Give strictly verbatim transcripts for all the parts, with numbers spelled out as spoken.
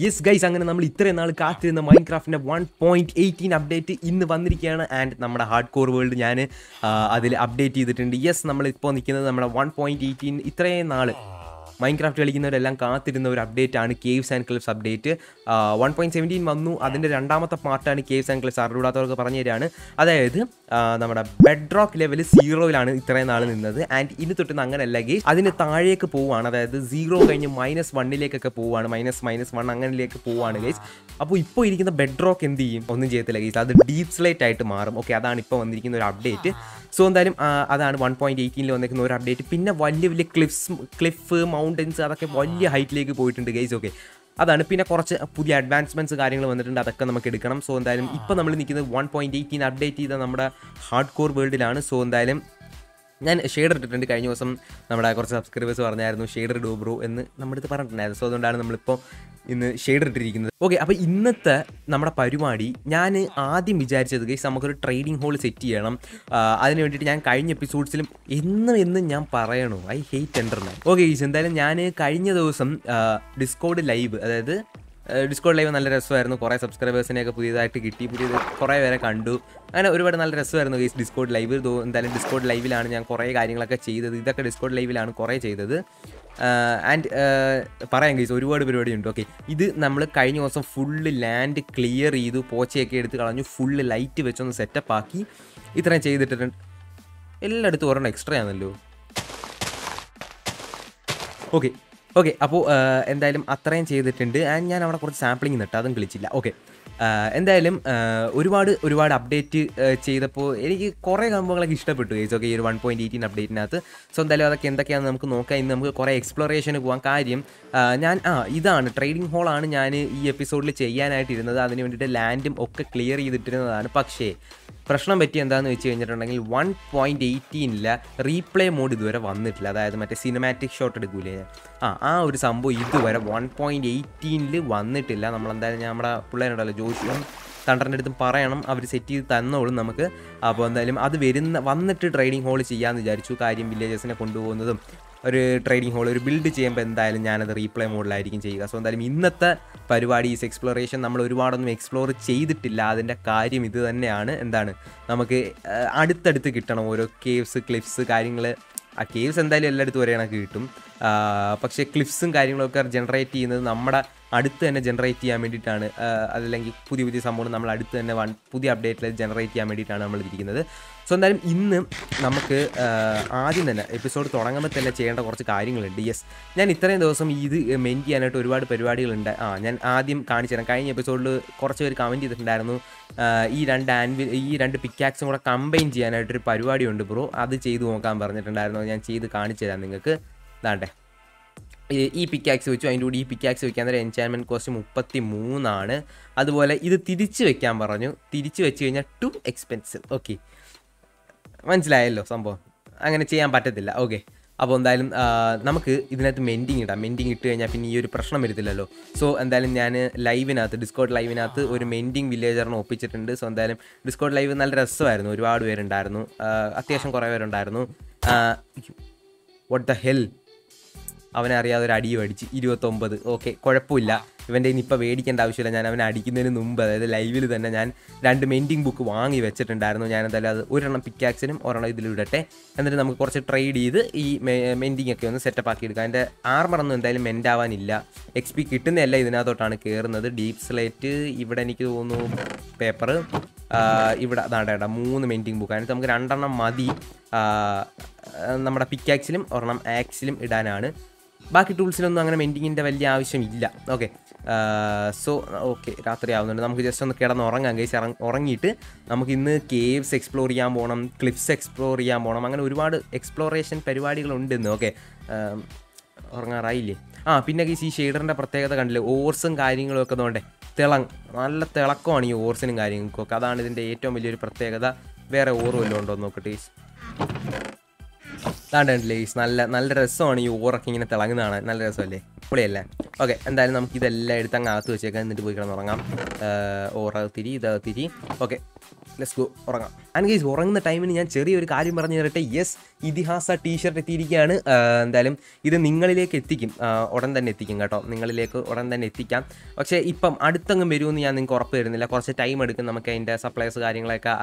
Yes guys, angane nammal itrae naal kaathirunna Minecraft inde one point eighteen update innu vandirikana and nammada hardcore world njan adile update cheyittund. Yes, nammal ippo nikkunathu nammada one point eighteen itrae naal Minecraft കളിക്കുന്നവരെല്ലാം കാത്തിരുന്ന ഒരു update ആണ് caves and cliffs update one point seventeen വന്നു. അതിന്റെ രണ്ടാമത്തെ പാർട്ടാണ് caves and cliffs. അറിവിടാത്തവർക്ക് പറഞ്ഞു തരാണ്. അതായത് നമ്മുടെ ബെഡ് റോക്ക് ലെവൽ സീറോയിലാണ് ഇത്രയും നാൾ നിന്നത് ആൻഡ് ഇനി തൊട്ട് അങ്ങനെയല്ല ഗൈസ്, അതിന് താഴേക്ക് പോവുകയാണ്. അതായത് സീറോ കഴിഞ്ഞ് മൈനസ് വണ്ണിലേക്കൊക്കെ പോവുകയാണ്, മൈനസ് മൈനസ് വൺ അങ്ങനെയിലേക്ക് പോവുകയാണ് ഗൈസ്. അപ്പോൾ ഇപ്പോൾ ഇരിക്കുന്ന ബെഡ് റോക്ക് എന്ത് ചെയ്യും? ഒന്നും ചെയ്യത്തില്ല ഗൈസ്, അത് ഡീപ് സ്ലേറ്റ് ആയിട്ട് മാറും. ഓക്കെ, അതാണ് ഇപ്പോൾ വന്നിരിക്കുന്ന ഒരു അപ്ഡേറ്റ്. സോ എന്തായാലും അതാണ് വൺ പോയിന്റ് എയ്റ്റീനിൽ വന്നിരിക്കുന്ന ഒരു അപ്ഡേറ്റ്. പിന്നെ വലിയ വലിയ ക്ലിഫ്സ് ക്ലിഫ് മൗണ്ടൻസ് അതൊക്കെ വലിയ ഹൈറ്റിലേക്ക് പോയിട്ടുണ്ട് ഗൈസ്. ഓക്കെ, അതാണ്. പിന്നെ കുറച്ച് പുതിയ അഡ്വാൻസ്മെൻറ്റ്സ് കാര്യങ്ങൾ വന്നിട്ടുണ്ട്, അതൊക്കെ നമുക്ക് എടുക്കണം. സോ എന്തായാലും ഇപ്പോൾ നമ്മൾ നിൽക്കുന്നത് വൺ പോയിൻറ്റ് എയ്റ്റീൻ അപ്ഡേറ്റ് ചെയ്ത നമ്മുടെ ഹാർഡ് കോർ വേൾഡിലാണ്. സോ എന്തായാലും ഞാൻ ഷെയ്ഡർ ഇട്ടിട്ടുണ്ട്. കഴിഞ്ഞ ദിവസം നമ്മുടെ കുറച്ച് സബ്സ്ക്രൈബേഴ്സ് പറഞ്ഞായിരുന്നു ഷെയ്ഡർ ഇടൂ ബ്രോ എന്ന് നമ്മുടെ അടുത്ത് പറഞ്ഞിട്ടുണ്ടായിരുന്നു. സോ അതുകൊണ്ടാണ് നമ്മളിപ്പോൾ ഇന്ന് ഷെയ്ഡർ ഇട്ടിരിക്കുന്നത്. ഓക്കെ, അപ്പോൾ ഇന്നത്തെ നമ്മുടെ പരിപാടി ഞാൻ ആദ്യം വിചാരിച്ചത് ഗൈസ് നമുക്കൊരു ട്രേഡിംഗ് ഹോൾ സെറ്റ് ചെയ്യണം. അതിന് വേണ്ടിയിട്ട് ഞാൻ കഴിഞ്ഞ എപ്പിസോഡ്സിലും എന്നും എന്നും ഞാൻ പറയണു, ഐ ഹേറ്റ് എൻ്റർമാൻ. ഓക്കെ ഗൈസ്, എന്തായാലും ഞാൻ കഴിഞ്ഞ ദിവസം ഡിസ്കോഡ് ലൈവ്, അതായത് ഡിസ്കോഡ് ലൈവ് നല്ല രസമായിരുന്നു. കുറേ സബ്സ്ക്രൈബേഴ്സിനെയൊക്കെ പുതിയതായിട്ട് കിട്ടി, പുതിയത് കുറേ പേരെ കണ്ടു. അങ്ങനെ ഒരുപാട് നല്ല രസമായിരുന്നു ഗൈസ് ഡിസ്കോഡ് ലൈവ്. എന്തായാലും ഡിസ്കോഡ് ലൈവിലാണ് ഞാൻ കുറേ കാര്യങ്ങളൊക്കെ ചെയ്തത്. ഇതൊക്കെ ഡിസ്കോഡ് ലൈവിലാണ് കുറേ ചെയ്തത്. ആൻഡ് പറയാം ഗൈസ്, ഒരുപാട് പരിപാടിയുണ്ട്. ഓക്കെ, ഇത് നമ്മൾ കഴിഞ്ഞ ദിവസം ഫുള്ള് ലാൻഡ് ക്ലിയർ ചെയ്തു, പോച്ചയൊക്കെ എടുത്ത് കളഞ്ഞു, ഫുള്ള് ലൈറ്റ് വെച്ചൊന്ന് സെറ്റപ്പ് ആക്കി ഇത്രയും ചെയ്തിട്ടുണ്ട്. എല്ലായിടത്തും ഒരെണ്ണം എക്സ്ട്രാ ആണല്ലോ. ഓക്കെ ഓക്കെ അപ്പോൾ എന്തായാലും അത്രയും ചെയ്തിട്ടുണ്ട്. ആൻഡ് ഞാൻ അവിടെ കുറച്ച് സാമ്പിളിങ് നിട്ട് അതും കളിച്ചില്ല. ഓക്കെ, എന്തായാലും ഒരുപാട് ഒരുപാട് അപ്ഡേറ്റ് ചെയ്തപ്പോൾ എനിക്ക് കുറേ സംഭവങ്ങളൊക്കെ ഇഷ്ടപ്പെട്ടു ഗൈസ്. ഓക്കെ, ഈ ഒരു വൺ പോയിൻറ്റ് എയ്റ്റീൻ അപ്ഡേറ്റിനകത്ത്. സോ എന്തായാലും അതൊക്കെ എന്തൊക്കെയാണെന്ന് നമുക്ക് നോക്കാം. ഇന്ന് നമുക്ക് കുറേ എക്സ്പ്ലോറേഷന് പോകാം. കാര്യം ഞാൻ ആ ഇതാണ് ട്രേഡിംഗ് ഹോളാണ് ഞാൻ ഈ എപ്പിസോഡിൽ ചെയ്യാനായിട്ടിരുന്നത്. അതിന് വേണ്ടിയിട്ട് ലാൻഡും ഒക്കെ ക്ലിയർ ചെയ്തിട്ടിരുന്നതാണ്. പക്ഷേ പ്രശ്നം പറ്റി എന്താണെന്ന് വെച്ച് കഴിഞ്ഞിട്ടുണ്ടെങ്കിൽ വൺ പോയിൻറ്റ് എയ്റ്റീനിലെ റീപ്ലേ മോഡ് ഇതുവരെ വന്നിട്ടില്ല. അതായത് മറ്റേ സിനിമാറ്റിക് ഷോട്ട് എടുക്കൂലേ, ആ ആ ഒരു സംഭവം ഇതുവരെ വൺ പോയിൻറ്റ് എയ്റ്റീനിൽ വന്നിട്ടില്ല. നമ്മളെന്തായാലും നമ്മുടെ പിള്ളേരുണ്ടല്ലോ ജോസിയും തണ്ടറിൻ്റെ അടുത്തും പറയണം, അവർ സെറ്റ് ചെയ്ത് തന്നോളും നമുക്ക്. അപ്പോൾ എന്തായാലും അത് വരുന്ന വന്നിട്ട് ട്രേഡിംഗ് ഹോൾ ചെയ്യാമെന്ന് വിചാരിച്ചു. കാര്യം വില്ലേജസിനെ കൊണ്ടുപോകുന്നതും ഒരു ട്രേഡിംഗ് ഹോൾ ഒരു ബിൽഡ് ചെയ്യുമ്പോൾ എന്തായാലും ഞാനത് റീപ്ലേ മോഡിലായിരിക്കും ചെയ്യുക. സോ എന്തായാലും ഇന്നത്തെ പരിപാടി ഈസ് എക്സ്പ്ലോറേഷൻ. നമ്മൾ ഒരുപാടൊന്നും എക്സ്പ്ലോർ ചെയ്തിട്ടില്ല. അതിൻ്റെ കാര്യം ഇത് തന്നെയാണ്, എന്താണ് നമുക്ക് അടുത്തടുത്ത് കിട്ടണം ഓരോ കേവ്സ് ക്ലിഫ്സ് കാര്യങ്ങൾ. ആ കേവ്സ് എന്തായാലും എല്ലായിടത്തും ഒരേ കണക്ക് കിട്ടും, പക്ഷേ ക്ലിഫ്സും കാര്യങ്ങളൊക്കെ ജനറേറ്റ് ചെയ്യുന്നത് നമ്മുടെ അടുത്ത് തന്നെ ജനറേറ്റ് ചെയ്യാൻ വേണ്ടിയിട്ടാണ്. അതല്ലെങ്കിൽ പുതിയ പുതിയ സംഭവം നമ്മൾ അടുത്ത് തന്നെ വൺ പുതിയ അപ്ഡേറ്റിൽ ജനറേറ്റ് ചെയ്യാൻ വേണ്ടിയിട്ടാണ് നമ്മൾ ഇരിക്കുന്നത്. സോ എന്തായാലും ഇന്ന് നമുക്ക് ആദ്യം തന്നെ എപ്പിസോഡ് തുടങ്ങുമ്പോൾ തന്നെ ചെയ്യേണ്ട കുറച്ച് കാര്യങ്ങളുണ്ട്. യെസ്, ഞാൻ ഇത്രയും ദിവസം ഇത് മെയിൻറ്റ് ചെയ്യാനായിട്ട് ഒരുപാട് പരിപാടികളുണ്ട്. ആ ഞാൻ ആദ്യം കാണിച്ചു തരാം. കഴിഞ്ഞ എപ്പിസോഡിൽ കുറച്ച് പേര് കമൻറ്റ് ചെയ്തിട്ടുണ്ടായിരുന്നു ഈ രണ്ട് ആൻവിൽ ഈ രണ്ട് പിക്കാക്സും കൂടെ കമ്പൈൻ ചെയ്യാനായിട്ടൊരു പരിപാടിയുണ്ട് ബ്രോ, അത് ചെയ്ത് നോക്കാൻ പറഞ്ഞിട്ടുണ്ടായിരുന്നു. ഞാൻ ചെയ്ത് കാണിച്ചു തരാം നിങ്ങൾക്ക്. ഇതാണ്ടേ, ഈ പിക്കാക്സ് വെച്ചു. അതിൻ്റെ കൂടി ഈ പിക്കാക്സ് വെക്കാൻ നേരം എൻചാൻമെൻറ്റ് കോസ്റ്റ് മുപ്പത്തി മൂന്നാണ്. അതുപോലെ ഇത് തിരിച്ച് വെക്കാൻ പറഞ്ഞു. തിരിച്ച് വെച്ച് കഴിഞ്ഞാൽ ടു എക്സ്പെൻസീവ്. ഓക്കെ, മനസ്സിലായല്ലോ സംഭവം, അങ്ങനെ ചെയ്യാൻ പറ്റത്തില്ല. ഓക്കെ, അപ്പോൾ എന്തായാലും നമുക്ക് ഇതിനകത്ത് മെൻറ്റിങ് ഇടാം. മെൻറ്റിങ് ഇട്ട് കഴിഞ്ഞാൽ പിന്നെ ഈ ഒരു പ്രശ്നം വരുത്തില്ലല്ലോ. സോ എന്തായാലും ഞാൻ ലൈവിനകത്ത് ഡിസ്കോഡ് ലൈവിനകത്ത് ഒരു മെൻറ്റിങ് വില്ലേജറിനെ ഒപ്പിച്ചിട്ടുണ്ട്. സോ എന്തായാലും ഡിസ്കോഡ് ലൈവ് നല്ല രസമായിരുന്നു. ഒരുപാട് പേരുണ്ടായിരുന്നു, അത്യാവശ്യം കുറേ പേരുണ്ടായിരുന്നു. വാട്ട് ദ ഹെൽ, അവനെ അറിയാതെ ഒരു അടിയും അടിച്ച് ഇരുപത്തൊമ്പത്. ഓക്കെ, കുഴപ്പമില്ല, ഇവൻ്റെ ഇനി ഇപ്പോൾ മേടിക്കേണ്ട ആവശ്യമില്ല. ഞാൻ അവനെ അടിക്കുന്നതിന് മുമ്പ് അതായത് ലൈവിൽ തന്നെ ഞാൻ രണ്ട് മെൻറ്റിങ് ബുക്ക് വാങ്ങി വെച്ചിട്ടുണ്ടായിരുന്നു. ഞാനെന്തായാലും അത് ഒരെണ്ണം പിക്കാക്സിനും ഒരെണ്ണം ഇതിലിടട്ടെ. എന്നിട്ട് നമുക്ക് കുറച്ച് ട്രേഡ് ചെയ്ത് ഈ മെൻറ്റിങ് ഒക്കെ ഒന്ന് സെറ്റപ്പ് ആക്കി എടുക്കാം. എൻ്റെ ആർമറൊന്നും എന്തായാലും മെൻറ്റ് ആവാനില്ല. എക്സ് പി കിട്ടുന്നതല്ല ഇതിനകത്തോട്ടാണ് കയറുന്നത്. ഡീപ് സ്ലേറ്റ് ഇവിടെ എനിക്ക് തോന്നുന്നു പേപ്പർ ഇവിടെ അതാണ്ടാ മൂന്ന് മെൻറ്റിങ് ബുക്ക്. അതിനകത്ത് നമുക്ക് രണ്ടെണ്ണം മതി നമ്മുടെ പിക്കാക്സിലും ഒരെണ്ണം ആക്സിലും ഇടാനാണ്. ബാക്കി ടൂൾസിലൊന്നും അങ്ങനെ മെൻറ്റിങ്ങിൻ്റെ വലിയ ആവശ്യമില്ല. ഓക്കെ, സോ ഓക്കെ രാത്രി ആവുന്നുണ്ട്, നമുക്ക് ജസ്റ്റ് ഒന്ന് കിടന്നുറങ്ങാം ഗൈസ്. ഉറങ്ങിയിട്ട് നമുക്ക് ഇന്ന് കേവ്സ് എക്സ്പ്ലോർ ചെയ്യാൻ പോകണം, ക്ലിഫ്സ് എക്സ്പ്ലോർ ചെയ്യാൻ പോകണം, അങ്ങനെ ഒരുപാട് എക്സ്പ്ലോറേഷൻ പരിപാടികളുണ്ട് ഇന്ന്. ഓക്കെ, ഉറങ്ങാറായില്ലേ? ആ പിന്നെ ഗൈസ്, ഈ ഷെയ്ഡറിൻ്റെ പ്രത്യേകത കണ്ടില്ലേ, ഓർസും കാര്യങ്ങളൊക്കെ നോണ്ടേ, തിളങ്ങ് നല്ല തിളക്കമാണ് ഈ ഓർസിനും കാര്യങ്ങൾക്കൊക്കെ. അതാണ് ഇതിൻ്റെ ഏറ്റവും വലിയൊരു പ്രത്യേകത. വേറെ ഓറ് വല്ലതും ഉണ്ടോ നോക്കട്ടെ ഗൈസ്. അതാണ്ട് കണ്ടില്ലേ ഗൈസ്, നല്ല നല്ല രസമാണ് ഈ ഓറൊക്കെ ഇങ്ങനെ തിളങ്ങുന്നതാണ്. നല്ല രസമല്ലേ? പൊളിയല്ലേ. ഓക്കെ, എന്തായാലും നമുക്ക് ഇതെല്ലാം എടുത്ത് അങ്ങ് അകത്ത് വെച്ചേക്കാം, എന്നിട്ട് പോയി കിടന്ന് ഉറങ്ങാം. ഓറകത്തിരി ഇതകത്തിരി. ഓക്കെ, ലെറ്റ്സ് ഗോ, ഉറങ്ങാം. ആൻഡ് ഗൈസ്, ഉറങ്ങുന്ന ടൈമിന് ഞാൻ ചെറിയൊരു കാര്യം പറഞ്ഞു തരട്ടെ. യെസ്, ഇതിഹാസ ടീഷർട്ട് എത്തിയിരിക്കുകയാണ്. എന്തായാലും ഇത് നിങ്ങളിലേക്ക് എത്തിക്കും, ഉടൻ തന്നെ എത്തിക്കും കേട്ടോ, നിങ്ങളിലേക്ക് ഉടൻ തന്നെ എത്തിക്കാം. പക്ഷേ ഇപ്പം അടുത്തങ്ങും വരുമെന്ന് ഞാൻ നിങ്ങൾക്ക് ഉറപ്പ് തരുന്നില്ല, കുറച്ച് ടൈം എടുക്കും. നമുക്ക് അതിൻ്റെ സപ്ലൈസ് കാര്യങ്ങളൊക്കെ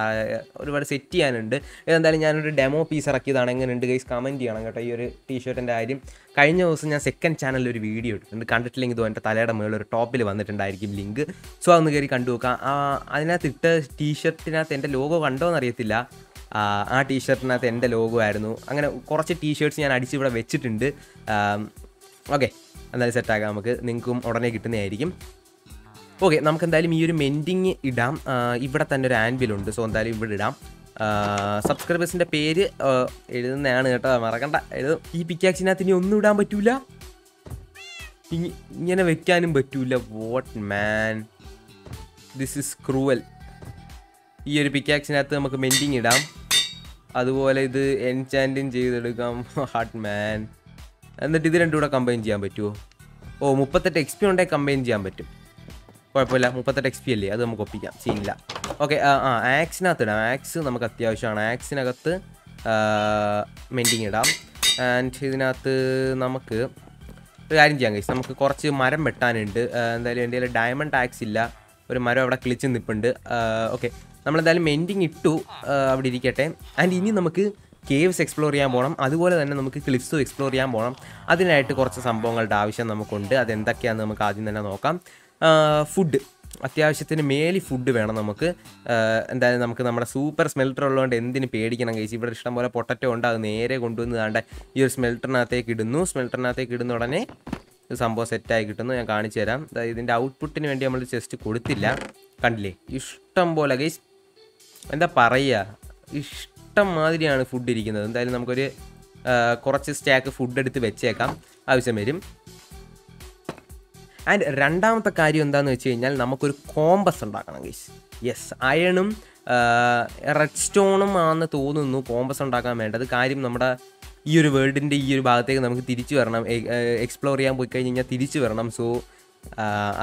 ഒരുപാട് സെറ്റ് ചെയ്യാനുണ്ട്. ഇതെന്തായാലും ഞാനൊരു ഡെമോ പീസ് ഇറക്കിയതാണ്, എങ്ങനെയുണ്ട് ഗൈസ് കമൻറ്റ് ചെയ്യണം കേട്ടോ. ഈ ഒരു ടീഷർട്ടിൻ്റെ കാര്യം കഴിഞ്ഞ ദിവസം ഞാൻ സെക്കൻഡ് ചാനലിൽ ഒരു വീഡിയോ ഇട്ടിട്ടുണ്ട്, കണ്ടിട്ടില്ലെങ്കിൽ ഇതോ എൻ്റെ തലയുടെ മുകളിൽ ഒരു ടോപ്പിൽ വന്നിട്ടുണ്ടായിരിക്കും ലിങ്ക്. സോ അതൊന്ന് കയറി കണ്ടു നോക്കാം. അതിനകത്ത് ഇട്ട ടീഷർട്ടിനകത്ത് എൻ്റെ ലോഗോ കണ്ടോന്ന് അറിയത്തില്ല, ആ ടീഷർട്ടിനകത്ത് എൻ്റെ ലോഗോ ആയിരുന്നു. അങ്ങനെ കുറച്ച് ടീഷർട്ട്സ് ഞാൻ അടിച്ച് ഇവിടെ വെച്ചിട്ടുണ്ട്. ഓക്കെ, എന്തായാലും സെറ്റാക്കാം, നമുക്ക് നിങ്ങൾക്കും ഉടനെ കിട്ടുന്നതായിരിക്കും. ഓക്കെ, നമുക്ക് എന്തായാലും ഈ ഒരു മെൻഡിങ് ഇടാം. ഇവിടെ തന്നെ ഒരു ആൻവിലുണ്ട്, സോ എന്തായാലും ഇവിടെ ഇടാം. സബ്സ്ക്രൈബേഴ്സിൻ്റെ പേര് എഴുതുന്നതാണ് കേട്ടോ, മറക്കണ്ട എഴുതും. ഈ പിക്കാക്സിനകത്ത് ഇനി ഒന്നും ഇടാൻ പറ്റൂല, ഇങ്ങനെ വെക്കാനും പറ്റൂല. What man, this is cruel. ഈ ഒരു പിക്കാക്സിനകത്ത് നമുക്ക് മെൻറ്റിങ് ഇടാം, അതുപോലെ ഇത് എൻചാൻറ്റിങ് ചെയ്തെടുക്കാം. ഹാർട്ട് മാൻ, എന്നിട്ട് ഇത് രണ്ടും കൂടെ കമ്പൈൻ ചെയ്യാൻ പറ്റുമോ? ഓ, മുപ്പത്തെട്ട് എക്സ് പി ഉണ്ടെങ്കിൽ കമ്പൈൻ ചെയ്യാൻ പറ്റും, കുഴപ്പമില്ല. മുപ്പത്തെട്ട് എക്സ് പി അല്ലേ, അത് നമുക്ക് ഒപ്പിക്കാം, സീനില്ല. ഓക്കെ, ആ ആ ആക്സിനകത്ത് ഇടാം, ആക്സ് നമുക്ക് അത്യാവശ്യമാണ്. ആക്സിനകത്ത് മെൻറ്റിങ് ഇടാം. ആൻഡ് ഇതിനകത്ത് നമുക്ക് ഒരു കാര്യം ചെയ്യാം കഴിച്ച്, നമുക്ക് കുറച്ച് മരം വെട്ടാനുണ്ട്. എന്തായാലും എൻ്റെ കയ്യിൽ ഡയമണ്ട് ആക്സ് ഇല്ല, ഒരു മരം അവിടെ കിളിച്ച് നിൽപ്പുണ്ട്. ഓക്കെ, നമ്മളെന്തായാലും മെൻറ്റിങ് ഇട്ടു, അവിടെ ഇരിക്കട്ടെ. ആൻഡ് ഇനി നമുക്ക് കേവ്സ് എക്സ്പ്ലോർ ചെയ്യാൻ പോകണം, അതുപോലെ തന്നെ നമുക്ക് ക്ലിഫ്സും എക്സ്പ്ലോർ ചെയ്യാൻ പോകണം. അതിനായിട്ട് കുറച്ച് സംഭവങ്ങളുടെ ആവശ്യം നമുക്കുണ്ട്. അതെന്തൊക്കെയാണെന്ന് നമുക്ക് ആദ്യം തന്നെ നോക്കാം. ഫുഡ് അത്യാവശ്യത്തിന് മേലി ഫുഡ് വേണം നമുക്ക്. എന്തായാലും നമുക്ക് നമ്മുടെ സൂപ്പർ സ്മെൽട്ടർ ഉള്ളതുകൊണ്ട് എന്തിന് പേടിക്കണം കഴിച്ച്. ഇവിടെ ഇഷ്ടംപോലെ പൊട്ടറ്റോ ഉണ്ട്, അത് നേരെ കൊണ്ടുവന്നതാണ്ട് ഈ ഒരു സ്മെൽട്ടറിനകത്തേക്ക് ഇടുന്നു. സ്മെൽട്ടറിനകത്തേക്ക് ഇടുന്ന ഉടനെ ഇത് സംഭവം സെറ്റായി കിട്ടുന്നു. ഞാൻ കാണിച്ചു തരാം. ഇതിൻ്റെ ഔട്ട്പുട്ടിന് വേണ്ടി നമ്മൾ ജസ്റ്റ് കൊടുത്തില്ല, കണ്ടില്ലേ, ഇഷ്ടം പോലെ ഗൈസ്. എന്താ പറയുക, ഇഷ്ടം മാതിരിയാണ് ഫുഡ് ഇരിക്കുന്നത്. എന്തായാലും നമുക്കൊരു കുറച്ച് സ്റ്റാക്ക് ഫുഡ് എടുത്ത് വെച്ചേക്കാം, ആവശ്യം വരും. ആൻഡ് രണ്ടാമത്തെ കാര്യം എന്താണെന്ന് വെച്ച് കഴിഞ്ഞാൽ നമുക്കൊരു കോമ്പസ് ഉണ്ടാക്കണം ഗൈസ്. യെസ്, അയണും റെഡ് സ്റ്റോണും ആണെന്ന് തോന്നുന്നു കോമ്പസ് ഉണ്ടാക്കാൻ വേണ്ടത്. കാര്യം നമ്മുടെ ഈ ഒരു വേൾഡിൻ്റെ ഈ ഒരു ഭാഗത്തേക്ക് നമുക്ക് തിരിച്ചു വരണം, എക്സ്പ്ലോർ ചെയ്യാൻ പോയി കഴിഞ്ഞ് കഴിഞ്ഞാൽ തിരിച്ചു വരണം. സോ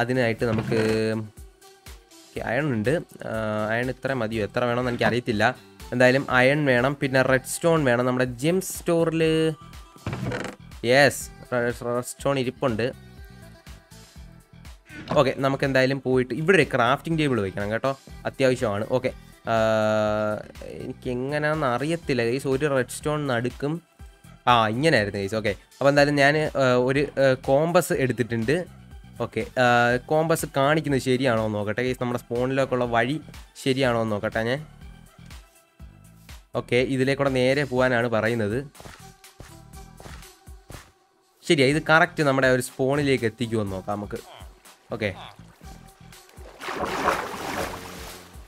അതിനായിട്ട് നമുക്ക് അയണുണ്ട്, അയൺ ഇത്ര മതിയോ, എത്ര വേണമെന്ന് എനിക്കറിയത്തില്ല. എന്തായാലും അയൺ വേണം, പിന്നെ റെഡ് സ്റ്റോൺ വേണം. നമ്മുടെ ജെം സ്റ്റോറിൽ യെസ് റെഡ് സ്റ്റോൺ ഇരിപ്പുണ്ട്. ഓക്കെ, നമുക്ക് എന്തായാലും പോയിട്ട് ഇവിടെ ഒരു ക്രാഫ്റ്റിംഗ് ടേബിൾ വയ്ക്കണം കേട്ടോ, അത്യാവശ്യമാണ്. ഓക്കെ, എനിക്ക് എങ്ങനെയാണെന്ന് അറിയത്തില്ല ഗൈസ്. ഒരു റെഡ് സ്റ്റോൺ നടുക്കും, ആ ഇങ്ങനെയായിരുന്നു ഗൈസ്. ഓക്കെ, അപ്പോൾ എന്തായാലും ഞാൻ ഒരു കോമ്പസ് എടുത്തിട്ടുണ്ട്. ഓക്കെ, കോമ്പസ് കാണിക്കുന്നത് ശരിയാണോ എന്ന് നോക്കട്ടെ ഗൈസ്, നമ്മുടെ സ്പോണിലേക്കുള്ള വഴി ശരിയാണോ എന്ന് നോക്കട്ടെ ഞാൻ. ഓക്കെ, ഇതിലേക്കൂടെ നേരെ പോകാനാണ് പറയുന്നത്. ശരിയാ, ഇത് കറക്റ്റ് നമ്മുടെ ഒരു സ്പോണിലേക്ക് എത്തിക്കുമെന്ന് നോക്കാം നമുക്ക്. ഓക്കെ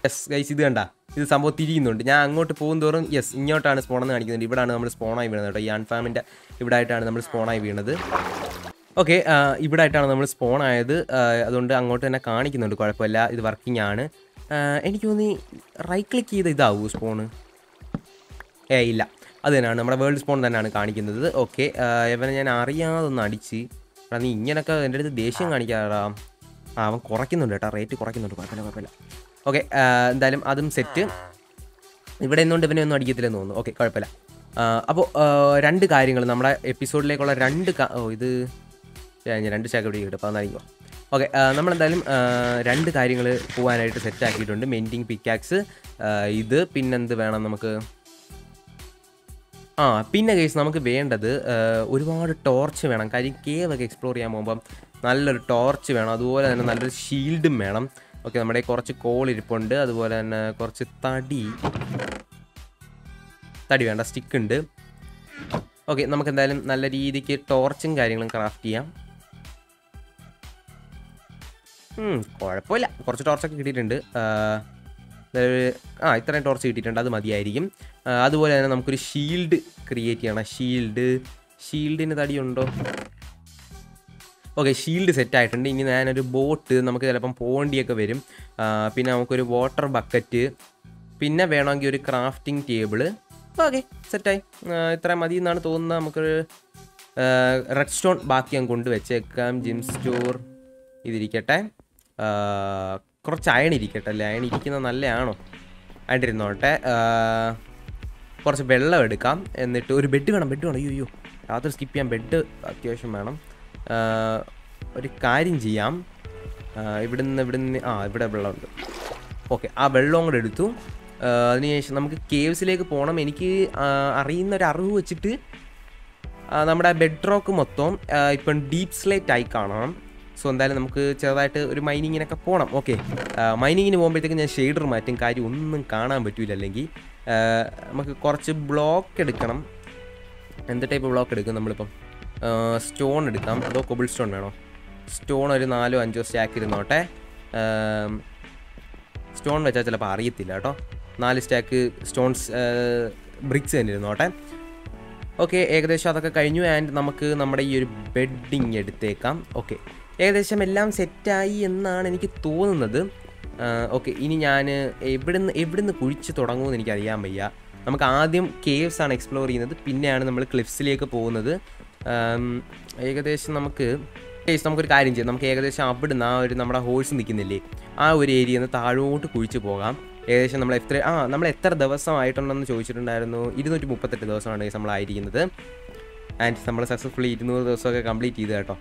യെസ് ഗൈസ്, ഇത് കണ്ട, ഇത് സംഭവം തിരിയുന്നുണ്ട്. ഞാൻ അങ്ങോട്ട് പോകും തോറും യെസ് ഇങ്ങോട്ടാണ് സ്പോണെന്ന് കാണിക്കുന്നുണ്ട്. ഇവിടെയാണ് നമ്മൾ സ്പോണായി വീണത് കേട്ടോ, ഈ അൺഫാമിൻ്റെ ഇവിടെ ആയിട്ടാണ് നമ്മൾ സ്പോണായി വീണത്. ഓക്കെ, ഇവിടെ ആയിട്ടാണ് നമ്മൾ സ്പോൺ ആയത്, അതുകൊണ്ട് അങ്ങോട്ട് തന്നെ കാണിക്കുന്നുണ്ട്, കുഴപ്പമില്ല, ഇത് വർക്കിംഗ് ആണ്. എനിക്ക് തോന്നി റൈറ്റ് ക്ലിക്ക് ചെയ്ത് ഇതാവൂ സ്പോണ്, ഏ ഇല്ല, അത് തന്നെയാണ് നമ്മുടെ വേൾഡ് സ്പോൺ തന്നെയാണ് കാണിക്കുന്നത്. ഓക്കെ, ഇവനെ ഞാൻ അറിയാതൊന്ന് അടിച്ച്, കാരണം നീ ഇങ്ങനെയൊക്കെ എൻ്റെ അടുത്ത് ദേഷ്യം കാണിക്കാറാ. ആ അവൻ കുറയ്ക്കുന്നുണ്ട് കേട്ടോ, റേറ്റ് കുറയ്ക്കുന്നുണ്ട്, കുഴപ്പമില്ല കുഴപ്പമില്ല. ഓക്കെ, എന്തായാലും അതും സെറ്റ്. ഇവിടെ നിന്നുകൊണ്ട് ഇവനെ ഒന്നും അടിക്കത്തില്ലെന്ന് തോന്നുന്നു. ഓക്കെ, കുഴപ്പമില്ല. അപ്പോൾ രണ്ട് കാര്യങ്ങൾ നമ്മുടെ എപ്പിസോഡിലേക്കുള്ള രണ്ട് കാ ഓ ഇത് ഞാൻ രണ്ട് ചാക്ക് ഇവിടെ കിട്ടും, അപ്പോൾ അതായിരിക്കും. ഓക്കെ, നമ്മളെന്തായാലും രണ്ട് കാര്യങ്ങൾ പോകാനായിട്ട് സെറ്റാക്കിയിട്ടുണ്ട്. മെൻറ്റിങ് പിക്കാക്സ് ഇത്, പിന്നെന്ത് വേണം നമുക്ക്? ആ പിന്നെ കേസ് നമുക്ക് വേണ്ടത് ഒരുപാട് ടോർച്ച് വേണം. കാര്യം കേവ് ഒക്കെ എക്സ്പ്ലോർ ചെയ്യാൻ പോകുമ്പം നല്ലൊരു ടോർച്ച് വേണം, അതുപോലെ തന്നെ നല്ലൊരു ഷീൽഡും വേണം. ഓക്കെ, നമ്മുടെ കുറച്ച് കോളിരിപ്പുണ്ട്, അതുപോലെ തന്നെ കുറച്ച് തടി തടി വേണ്ട, സ്റ്റിക്കുണ്ട്. ഓക്കെ, നമുക്കെന്തായാലും നല്ല രീതിക്ക് ടോർച്ചും കാര്യങ്ങളും ക്രാഫ്റ്റ് ചെയ്യാം. കുഴപ്പമില്ല, കുറച്ച് ടോർച്ചൊക്കെ കിട്ടിയിട്ടുണ്ട്. ആ ഇത്രയും ടോർച്ച് കിട്ടിയിട്ടുണ്ട്, അത് മതിയായിരിക്കും. അതുപോലെ തന്നെ നമുക്കൊരു ഷീൽഡ് ക്രിയേറ്റ് ചെയ്യണം. ഷീൽഡ് ഷീൽഡിന് തടിയുണ്ടോ? ഓക്കെ, ഷീൽഡ് സെറ്റായിട്ടുണ്ട്. ഇനി ഞാനൊരു ബോട്ട്, നമുക്ക് ചിലപ്പം പോണ്ടിയൊക്കെ വരും. പിന്നെ നമുക്കൊരു വാട്ടർ ബക്കറ്റ്, പിന്നെ വേണമെങ്കിൽ ഒരു ക്രാഫ്റ്റിംഗ് ടേബിള്. ഓക്കെ, സെറ്റായി, ഇത്ര മതി എന്നാണ് തോന്നുന്നത്. നമുക്കൊരു redstone ബാക്കി ഞാൻ കൊണ്ടുവച്ചേക്കാം. ജിം സ്റ്റോർ ഇതിരിക്കട്ടെ, കുറച്ച് അയൺ ഇരിക്കട്ടെ അല്ലേ, അയൺ ഇരിക്കുന്നത് നല്ലതാണോ? ആയിട്ടിരുന്നോട്ടെ. കുറച്ച് വെള്ളം എടുക്കാം, എന്നിട്ട് ഒരു ബെഡ് വേണം, ബെഡ് വേണം. അയ്യോ രാത്രി സ്കിപ്പ് ചെയ്യാം, ബെഡ് അത്യാവശ്യം വേണം. ഒരു കാര്യം ചെയ്യാം, ഇവിടുന്ന് ഇവിടുന്ന് ആ ഇവിടെ വെള്ളമുണ്ട്. ഓക്കെ, ആ വെള്ളം കൂടെ എടുത്തു. അതിനുശേഷം നമുക്ക് കേവ്സിലേക്ക് പോകണം. എനിക്ക് അറിയുന്ന ഒരു അറിവ് വെച്ചിട്ട് നമ്മുടെ ബെഡ് റോക്ക് മൊത്തം ഇപ്പം ഡീപ് സ്ലേറ്റ് ആയി കാണണം. സോ എന്തായാലും നമുക്ക് ചെറുതായിട്ട് ഒരു മൈനിങ്ങിനൊക്കെ പോകണം. ഓക്കെ, മൈനിങ്ങിന് പോകുമ്പോഴത്തേക്കും ഞാൻ ഷെയ്ഡർ മാറ്റും, കാര്യം ഒന്നും കാണാൻ പറ്റില്ല. അല്ലെങ്കിൽ നമുക്ക് കുറച്ച് ബ്ലോക്ക് എടുക്കണം. എന്ത് ടൈപ്പ് ബ്ലോക്ക് എടുക്കും നമ്മളിപ്പം? സ്റ്റോൺ എടുക്കാം, അതോ കൊബിൾ സ്റ്റോൺ വേണോ? സ്റ്റോൺ ഒരു നാലോ അഞ്ചോ സ്റ്റാക്ക് ഇരുന്നോട്ടെ. സ്റ്റോൺ വെച്ചാൽ ചിലപ്പോൾ അറിയത്തില്ല കേട്ടോ. നാല് സ്റ്റാക്ക് സ്റ്റോൺസ് ബ്രിക്സ് തന്നെ ഇരുന്നോട്ടെ. ഓക്കെ, ഏകദേശം അതൊക്കെ കഴിഞ്ഞു. ആൻഡ് നമുക്ക് നമ്മുടെ ഈ ഒരു ബെഡിങ് എടുത്തേക്കാം. ഓക്കെ, ഏകദേശം എല്ലാം സെറ്റായി എന്നാണ് എനിക്ക് തോന്നുന്നത്. ഓക്കെ, ഇനി ഞാൻ എവിടുന്ന് എവിടുന്ന് കുഴിച്ച് തുടങ്ങുമെന്ന് എനിക്കറിയാൻ വയ്യ. നമുക്ക് ആദ്യം കേവ്സ് ആണ് എക്സ്പ്ലോർ ചെയ്യുന്നത്, പിന്നെയാണ് നമ്മൾ ക്ലിഫ്സിലേക്ക് പോകുന്നത്. ഏകദേശം നമുക്ക് നമുക്കൊരു കാര്യം ചെയ്യാം. നമുക്ക് ഏകദേശം അവിടുന്ന് ആ ഒരു നമ്മുടെ ഹോഴ്സ് നിൽക്കുന്നില്ലേ, ആ ഒരു ഏരിയയിൽ നിന്ന് താഴോട്ട് കുഴിച്ച് പോകാം. ഏകദേശം നമ്മൾ എത്ര ആ നമ്മൾ എത്ര ദിവസമായിട്ടുണ്ടെന്ന് ചോദിച്ചിട്ടുണ്ടായിരുന്നു. ഇരുന്നൂറ്റി മുപ്പത്തെട്ട് ദിവസമാണ് നമ്മളായിരിക്കുന്നത്. ആൻഡ് നമ്മൾ സക്സസ്ഫുള്ളി ഇരുന്നൂറ് ദിവസമൊക്കെ കംപ്ലീറ്റ് ചെയ്ത് കേട്ടോ.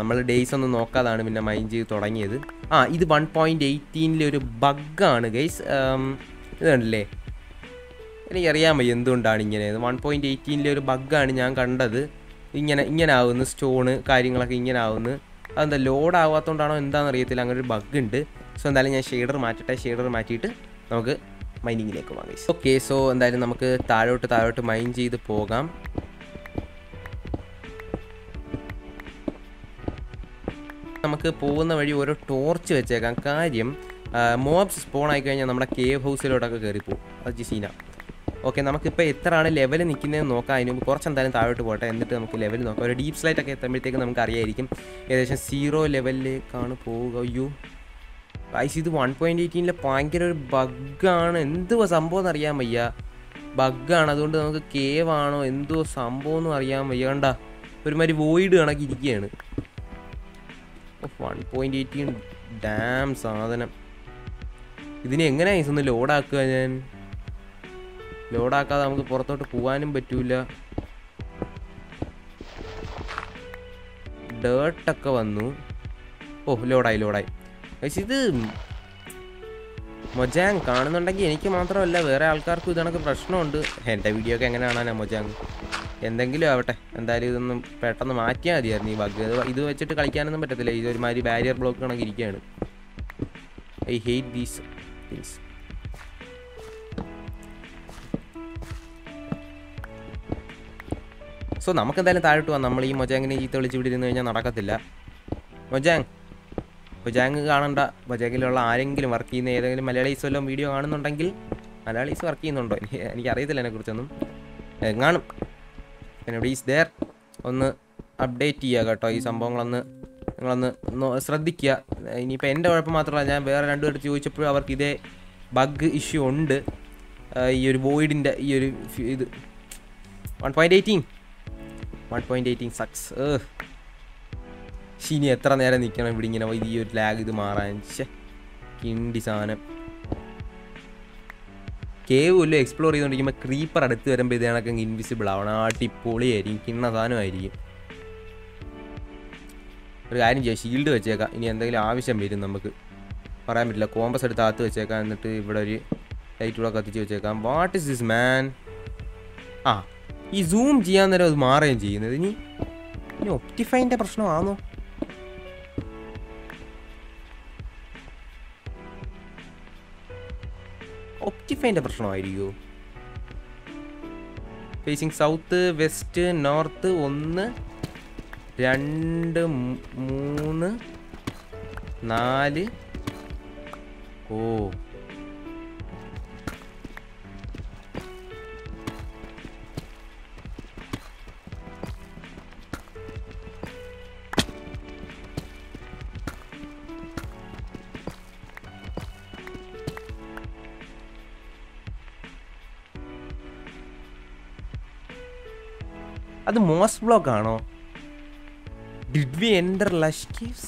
നമ്മൾ ഡേയ്സ് ഒന്നും നോക്കാതാണ് പിന്നെ മൈൻ ചെയ്ത് തുടങ്ങിയത്. ആ ഇത് വൺ പോയിൻറ്റ് എയ്റ്റീനിലെ ഒരു ബഗ്ഗാണ് ഗൈസ്, ഇതുണ്ടല്ലേ. എനിക്കറിയാൻ വയ്യ എന്തുകൊണ്ടാണ് ഇങ്ങനെ. വൺ പോയിൻറ്റ് എയ്റ്റീനിലെ ഒരു ബഗ്ഗാണ് ഞാൻ കണ്ടത്. ഇങ്ങനെ ഇങ്ങനെ ആവുന്നു, സ്റ്റോണ് കാര്യങ്ങളൊക്കെ ഇങ്ങനെ ആവുന്നു. അതെന്താ ലോഡ് ആവാത്തതുകൊണ്ടാണോ എന്താണെന്ന് അറിയത്തില്ല, അങ്ങനെ ഒരു ബഗ് ഉണ്ട്. സോ എന്തായാലും ഞാൻ ഷെയ്ഡർ മാറ്റട്ടെ. ഷെയ്ഡർ മാറ്റിയിട്ട് നമുക്ക് മൈനിങ്ങിലേക്ക് പോകാം ഗൈസ്. ഓക്കെ, സോ എന്തായാലും നമുക്ക് താഴോട്ട് താഴോട്ട് മൈൻ ചെയ്ത് പോകാം. നമുക്ക് പോകുന്ന വഴി ഓരോ ടോർച്ച് വെച്ചേക്കാം, കാര്യം മോബ്സ് സ്പോൺ ആയിക്കഴിഞ്ഞാൽ നമ്മുടെ കേവ് ഹൗസിലോട്ടൊക്കെ കയറിപ്പോവും, അത് ജിസീന. ഓക്കെ, നമുക്കിപ്പോൾ എത്ര ആണ് ലെവൽ നിൽക്കുന്നതെന്ന് നോക്കാം. അതിന് മുമ്പ് കുറച്ച് എന്തായാലും താഴോട്ട് പോകട്ടെ, എന്നിട്ട് നമുക്ക് ലെവൽ നോക്കാം. ഒരു ഡീപ് സ്ലൈറ്റ് ഒക്കെ എത്തുമ്പോഴത്തേക്ക് നമുക്ക് അറിയായിരിക്കും. ഏകദേശം സീറോ ലെവലിലേക്കാണ് പോവുക. അയ്യോ ഗൈസ്, ഇത് വൺ പോയിൻറ്റ് എയ്റ്റീനിലെ ഭയങ്കര ഒരു ബഗ്ഗാണ്. എന്തുവാ സംഭവം എന്ന് അറിയാൻ വയ്യ, ബഗ്ഗാണ്. അതുകൊണ്ട് നമുക്ക് കേവ് ആണോ എന്തോ സംഭവം എന്ന് അറിയാൻ വയ്യ. കണ്ട ഒരുമാതിരി വോയിഡ് കണക്ക് ഇരിക്കുകയാണ്. വൺ പോയിൻറ്റ് എയ്റ്റീൻ ഡാം സാധനം. ഇതിനെ എങ്ങനെ ഗൈസ് ഒന്ന് ലോഡാക്കുക? ഞാൻ ലോഡാക്കാതെ നമുക്ക് പുറത്തോട്ട് പോകാനും പറ്റൂല. ഡേർട്ടൊക്കെ വന്നു. ഓ ലോഡായി ലോഡായി. പക്ഷേ ഇത് മൊജാങ് കാണുന്നുണ്ടെങ്കിൽ എനിക്ക് മാത്രമല്ല വേറെ ആൾക്കാർക്കും ഇതണക്ക് പ്രശ്നമുണ്ട്. എൻ്റെ വീഡിയോ ഒക്കെ എങ്ങനെ കാണാനാ മൊജാങ്? എന്തെങ്കിലും ആവട്ടെ, എന്തായാലും ഇതൊന്നും പെട്ടെന്ന് മാറ്റിയാൽ മതിയായിരുന്നു ഈ ബഗ്. ഇത് വെച്ചിട്ട് കളിക്കാനൊന്നും പറ്റത്തില്ല, ഇതൊരുമാതിരി ബാരിയർ ബ്ലോക്ക് കണക്ക് ഇരിക്കുകയാണ്. I hate these things. So നമുക്ക് എന്തായാലും താഴോട്ട് പോകാം. നമ്മൾ ഈ മൊജാങ്ങിനെ ചീത്ത വിളിച്ച് ഇവിടെ ഇരുന്ന് കഴിഞ്ഞാൽ നടക്കത്തില്ല. മൊജാങ് മൊജാങ് കാണണ്ട. മൊജാങ്ങിലുള്ള ആരെങ്കിലും വർക്ക് ചെയ്യുന്ന ഏതെങ്കിലും മലയാളീസ് വല്ലതും വീഡിയോ കാണുന്നുണ്ടെങ്കിൽ, മലയാളീസ് വർക്ക് ചെയ്യുന്നുണ്ടോ എനിക്കറിയത്തില്ല, അതിനെക്കുറിച്ചൊന്നും കാണും. പിന്നെ പ്ലീസ് ദെയർ ഒന്ന് അപ്ഡേറ്റ് ചെയ്യുക കേട്ടോ. ഈ സംഭവങ്ങളൊന്ന് നിങ്ങളൊന്ന് ശ്രദ്ധിക്കുക. ഇനിയിപ്പോൾ എൻ്റെ കുഴപ്പം മാത്രമല്ല, ഞാൻ വേറെ രണ്ടുപേർക്ക് ചോദിച്ചപ്പോഴും അവർക്ക് ഇതേ ബഗ് ഇഷ്യൂ ഉണ്ട്. ഈ ഒരു വോയിഡിൻ്റെ ഈ ഒരു ഇത് one point eighteen one point eighteen sucks. ഇനി എത്ര നേരം നിൽക്കണം ഇവിടെ ഇങ്ങനെ ഈ ഒരു ലാഗ് ഇത് മാറാൻ? ശേ കിണ്ടി സാധനം. കേവ് വല്ലതും എക്സ്പ്ലോർ ചെയ്തുകൊണ്ടിരിക്കുമ്പോൾ ക്രീപ്പർ അടുത്ത് വരുമ്പോൾ ഇത് കണക്കെങ്കിൽ ഇൻവിസിബിൾ ആവണം. ആട്ടിപ്പൊളിയായിരിക്കും, കിണ്ണ സാധനമായിരിക്കും. ഒരു കാര്യം ചെയ്യാം, ഷീൽഡ് വെച്ചേക്കാം. ഇനി എന്തെങ്കിലും ആവശ്യം വരും നമുക്ക് പറയാൻ പറ്റില്ല. കോമ്പസ് എടുത്ത് അകത്ത് വെച്ചേക്കാം, എന്നിട്ട് ഇവിടെ ഒരു ലൈറ്റ് കൂടെ കത്തിച്ച് വെച്ചേക്കാം. What is this man? ആ ഈ സൂം ചെയ്യാൻ നേരം അത് മാറുകയും ചെയ്യുന്നത്. ഇനി ഇനി ഒപ്റ്റിഫൈൻ്റെ പ്രശ്നമാണോ? ഒപ്റ്റിഫൈൻ്റെ പ്രശ്നമായിരിക്കുമോ? ഫേസിങ് സൗത്ത് വെസ്റ്റ് നോർത്ത് ഒന്ന് രണ്ട് മൂന്ന് നാല്. ഓ That's a moss block. Did we enter lush caves?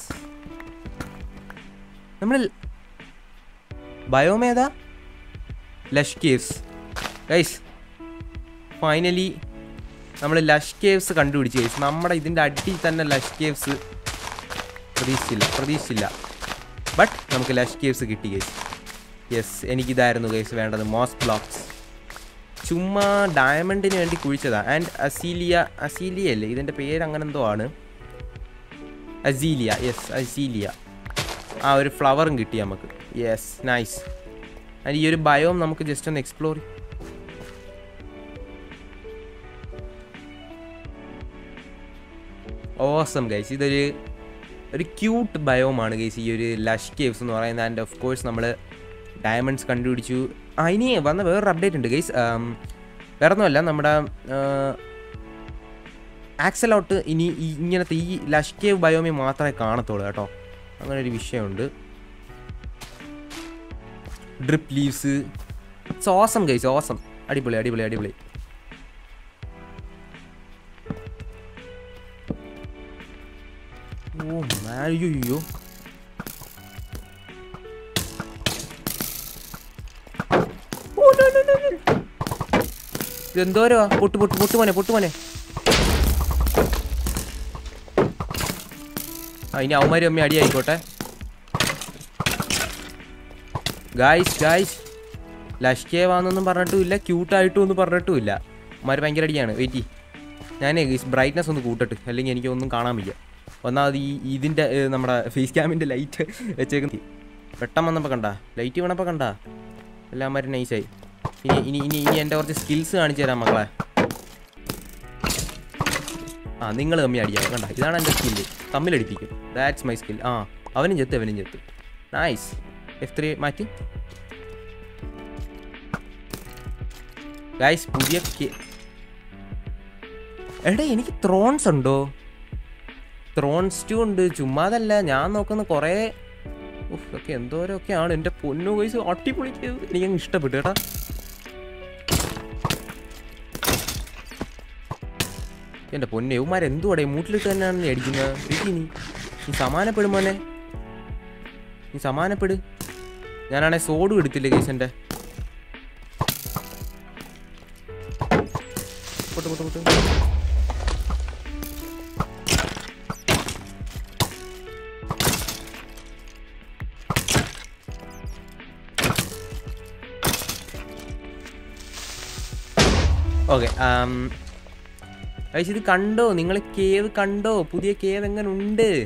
Nammel biome eda lush caves. Guys, finally nammel lush caves kandupidichu guys. Nammada idinde addi thanne lush caves pradishilla pradishilla. But namukku lush caves kitti guys. Yes, enikku idayirunnu guys vendadu moss blocks. Chumma diamond inu vendi kulichada and Azealia Azealia alle idinde peru angane endo aanu. Azealia, yes, Azealia. Ah, one flower and gitti namakku. Yes, nice. And ee oru biome namakku just on explore. Awesome guys. This is a cute biome aanu guys. Ee oru lush caves nu parayana and of course nammal diamonds kandupidichu. Ah, ini vanna vera update undu guys. Um veronnalla nammada Axolot ini inganathe ee lush cave biome maatrame kaanathullu keto. Angane oru vishayundu. Drip leaves. It's awesome guys, awesome. Adipoli adipoli adipoli. Oh man, yo yo yo. Oh no no no. Endora pottu pottu pottu mane pottu mane. I am going to go to Guys, guys, Lush Cave is cute. I am going to I am going to brightness. I am going to go face cam. Light. Light. That's my skill. Ah, nice. F three, Mati. Guys, pudhiya ke. Eda eniki thrones undo. Thrones tu undu. Chumma adalla njan nokkana kore. Uff, okke endore okke aanu ente ponnu guys attipoli eniki ishtapettu ketta. എന്റെ പൊന്നെ ഇവന്മാർ എന്തുവാടേ മൂട്ടിലിട്ട് തന്നെയാണെന്ന് അടിക്കുന്നത് എനിക്ക് നീ നീ സമാനപ്പെടും മോനെ നീ സമാനപ്പെട് ഞാനാണെ സോഡും എടുത്തില്ല ഗൈസ് എൻ്റെ പൊട്ടു പൊട്ടു പൊട്ടു okay um Guys, this is a cave. It's a cave. It's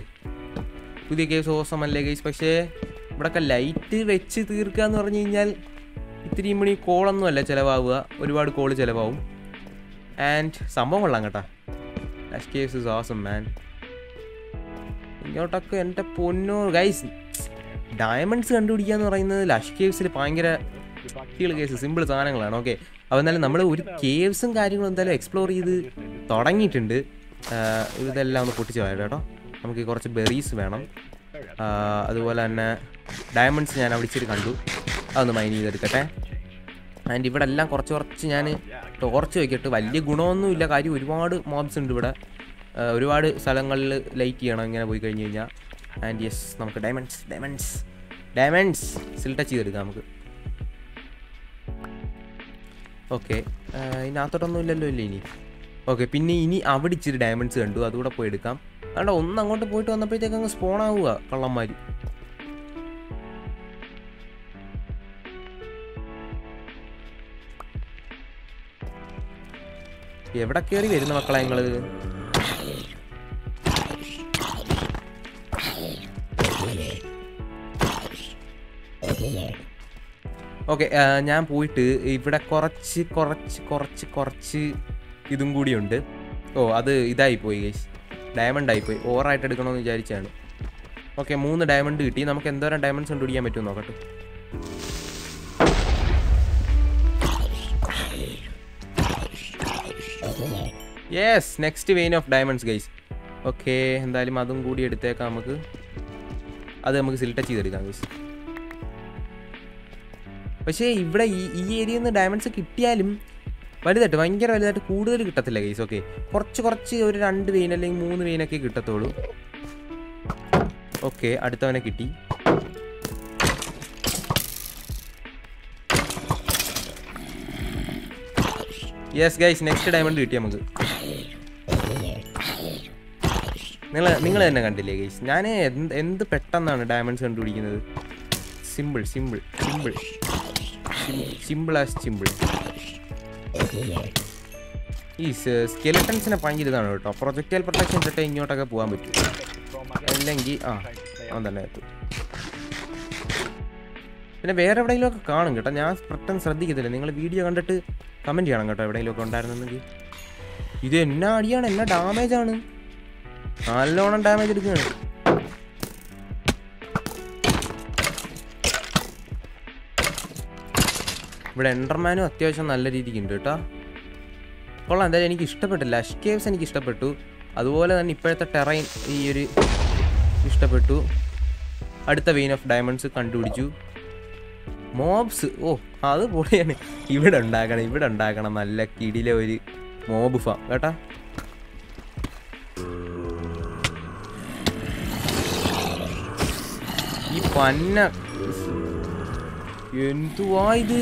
a cave. So awesome. Guys, but it's a light. It's a light. It's a light. It's a light. It's a light. It's a light. And something like that. Lush Caves is awesome, man. Guys, diamonds are Lush Caves. It's simple. Okay. അവനല്ല നമ്മൾ ഒരു കേവ്സും കാര്യങ്ങളും എന്തായാലും explore ചെയ്ത് തുടങ്ങിയിട്ടുണ്ട് ഇതെല്ലാം ഒന്ന് പൊട്ടിച്ച് വായട കേട്ടോ നമുക്ക് കുറച്ച് ബെറീസ് വേണം അതുപോലെ തന്നെ ഡയമണ്ട്സ് ഞാൻ അടിച്ചിട്ട് കണ്ടു അതൊന്ന് മൈൻ ചെയ്തെടുക്കട്ടെ ആൻഡ് ഇവിടെ എല്ലാം കുറച്ച് കുറച്ച് ഞാൻ ടോർച്ച് വെക്കിട്ട് വലിയ ഗുണമൊന്നും ഇല്ല കാര്യം ഒരുപാട് മോബ്സ് ഉണ്ട് ഇവിടെ ഒരുപാട് സ്ഥലങ്ങളിൽ ലൈറ്റ് ചെയ്യണം ഇങ്ങനെ പോയി കഴിഞ്ഞു കഴിഞ്ഞാൽ ആൻഡ് യെസ് നമുക്ക് ഡയമണ്ട്സ് ഡയമണ്ട്സ് ഡയമണ്ട്സ് സിൽ ടച്ച് ചെയ്തെടുക്കാം നമുക്ക് Okay, I don't know if you Okay, Pinini, I would cheat diamonds and do a good poet come. And I'm going to put on the pretty spawn over Colomari. You ever carry it in a climb? Okay, I am going to go to the diamond. Oh, that's it. Diamond. Overwrite it. Okay, three diamonds. We will get three diamonds. Yes, next vein of diamonds, guys. Okay, that's it. That's it. That's it. But here, if you have diamonds, you വലുതായിട്ട് ഭയങ്കര വലുതായിട്ട് കൂടുതൽ കിട്ടത്തില്ല guys. Okay, കുറച്ച് കുറച്ച് ഒരു രണ്ട് vein അല്ലെങ്കിൽ മൂന്ന് വെയിനൊക്കെ കിട്ടത്തുള്ളൂ. ഓക്കെ, അടുത്തവനെ കിട്ടി. യെസ് ഗൈസ്, നെക്സ്റ്റ് ഡയമണ്ട് കിട്ടി നമുക്ക്. നിങ്ങൾ നിങ്ങൾ തന്നെ കണ്ടില്ലേ ഗൈസ്, ഞാൻ എന്ത് എന്ത് പെട്ടെന്നാണ് ഡയമണ്ട്സ് കണ്ടുപിടിക്കുന്നത്. Simple simple simple simple as simple. ഈ സ്കെലറ്റൻസിനെ ഭയങ്കര ഇതാണ് കേട്ടോ. പ്രൊജക്റ്റൈൽ പ്രൊട്ടക്ഷൻ ഇട്ടിട്ട് ഇങ്ങോട്ടൊക്കെ പോകാൻ പറ്റും, അല്ലെങ്കിൽ ആ അവൻ തന്നെ എത്തും. പിന്നെ വേറെ എവിടെയെങ്കിലുമൊക്കെ കാണും കേട്ടോ, ഞാൻ പെട്ടെന്ന് ശ്രദ്ധിക്കത്തില്ല. നിങ്ങൾ വീഡിയോ കണ്ടിട്ട് കമൻറ്റ് ചെയ്യണം കേട്ടോ എവിടെയെങ്കിലുമൊക്കെ ഉണ്ടായിരുന്നെങ്കിൽ. ഇത് എന്നാ അടിയാണ്, എന്നാ ഡാമേജാണ്, നല്ലോണം ഡാമേജ് എടുക്കുകയാണ്. ഇവിടെ എൻഡർമാനും അത്യാവശ്യം നല്ല രീതിക്ക് ഉണ്ട് കേട്ടോ. കൊള്ളാം, എന്തായാലും എനിക്ക് ഇഷ്ടപ്പെട്ടില്ല. ലഷ് കേവ്സ് എനിക്ക് ഇഷ്ടപ്പെട്ടു, അതുപോലെ തന്നെ ഇപ്പോഴത്തെ ടെറൈൻ ഈ ഒരു ഇഷ്ടപ്പെട്ടു. അടുത്ത വെയിൻ ഓഫ് ഡയമണ്ട്സ് കണ്ടുപിടിച്ചു. മോബ്സ്, ഓ അത് പൊളിയാണ്. ഇവിടെ ഉണ്ടാക്കണം, ഇവിടെ ഉണ്ടാക്കണം നല്ല കിടിലെ ഒരു മോബ് ഫാം കേട്ടോ. ഈ പന്ന എന്തുവാ ഇത്?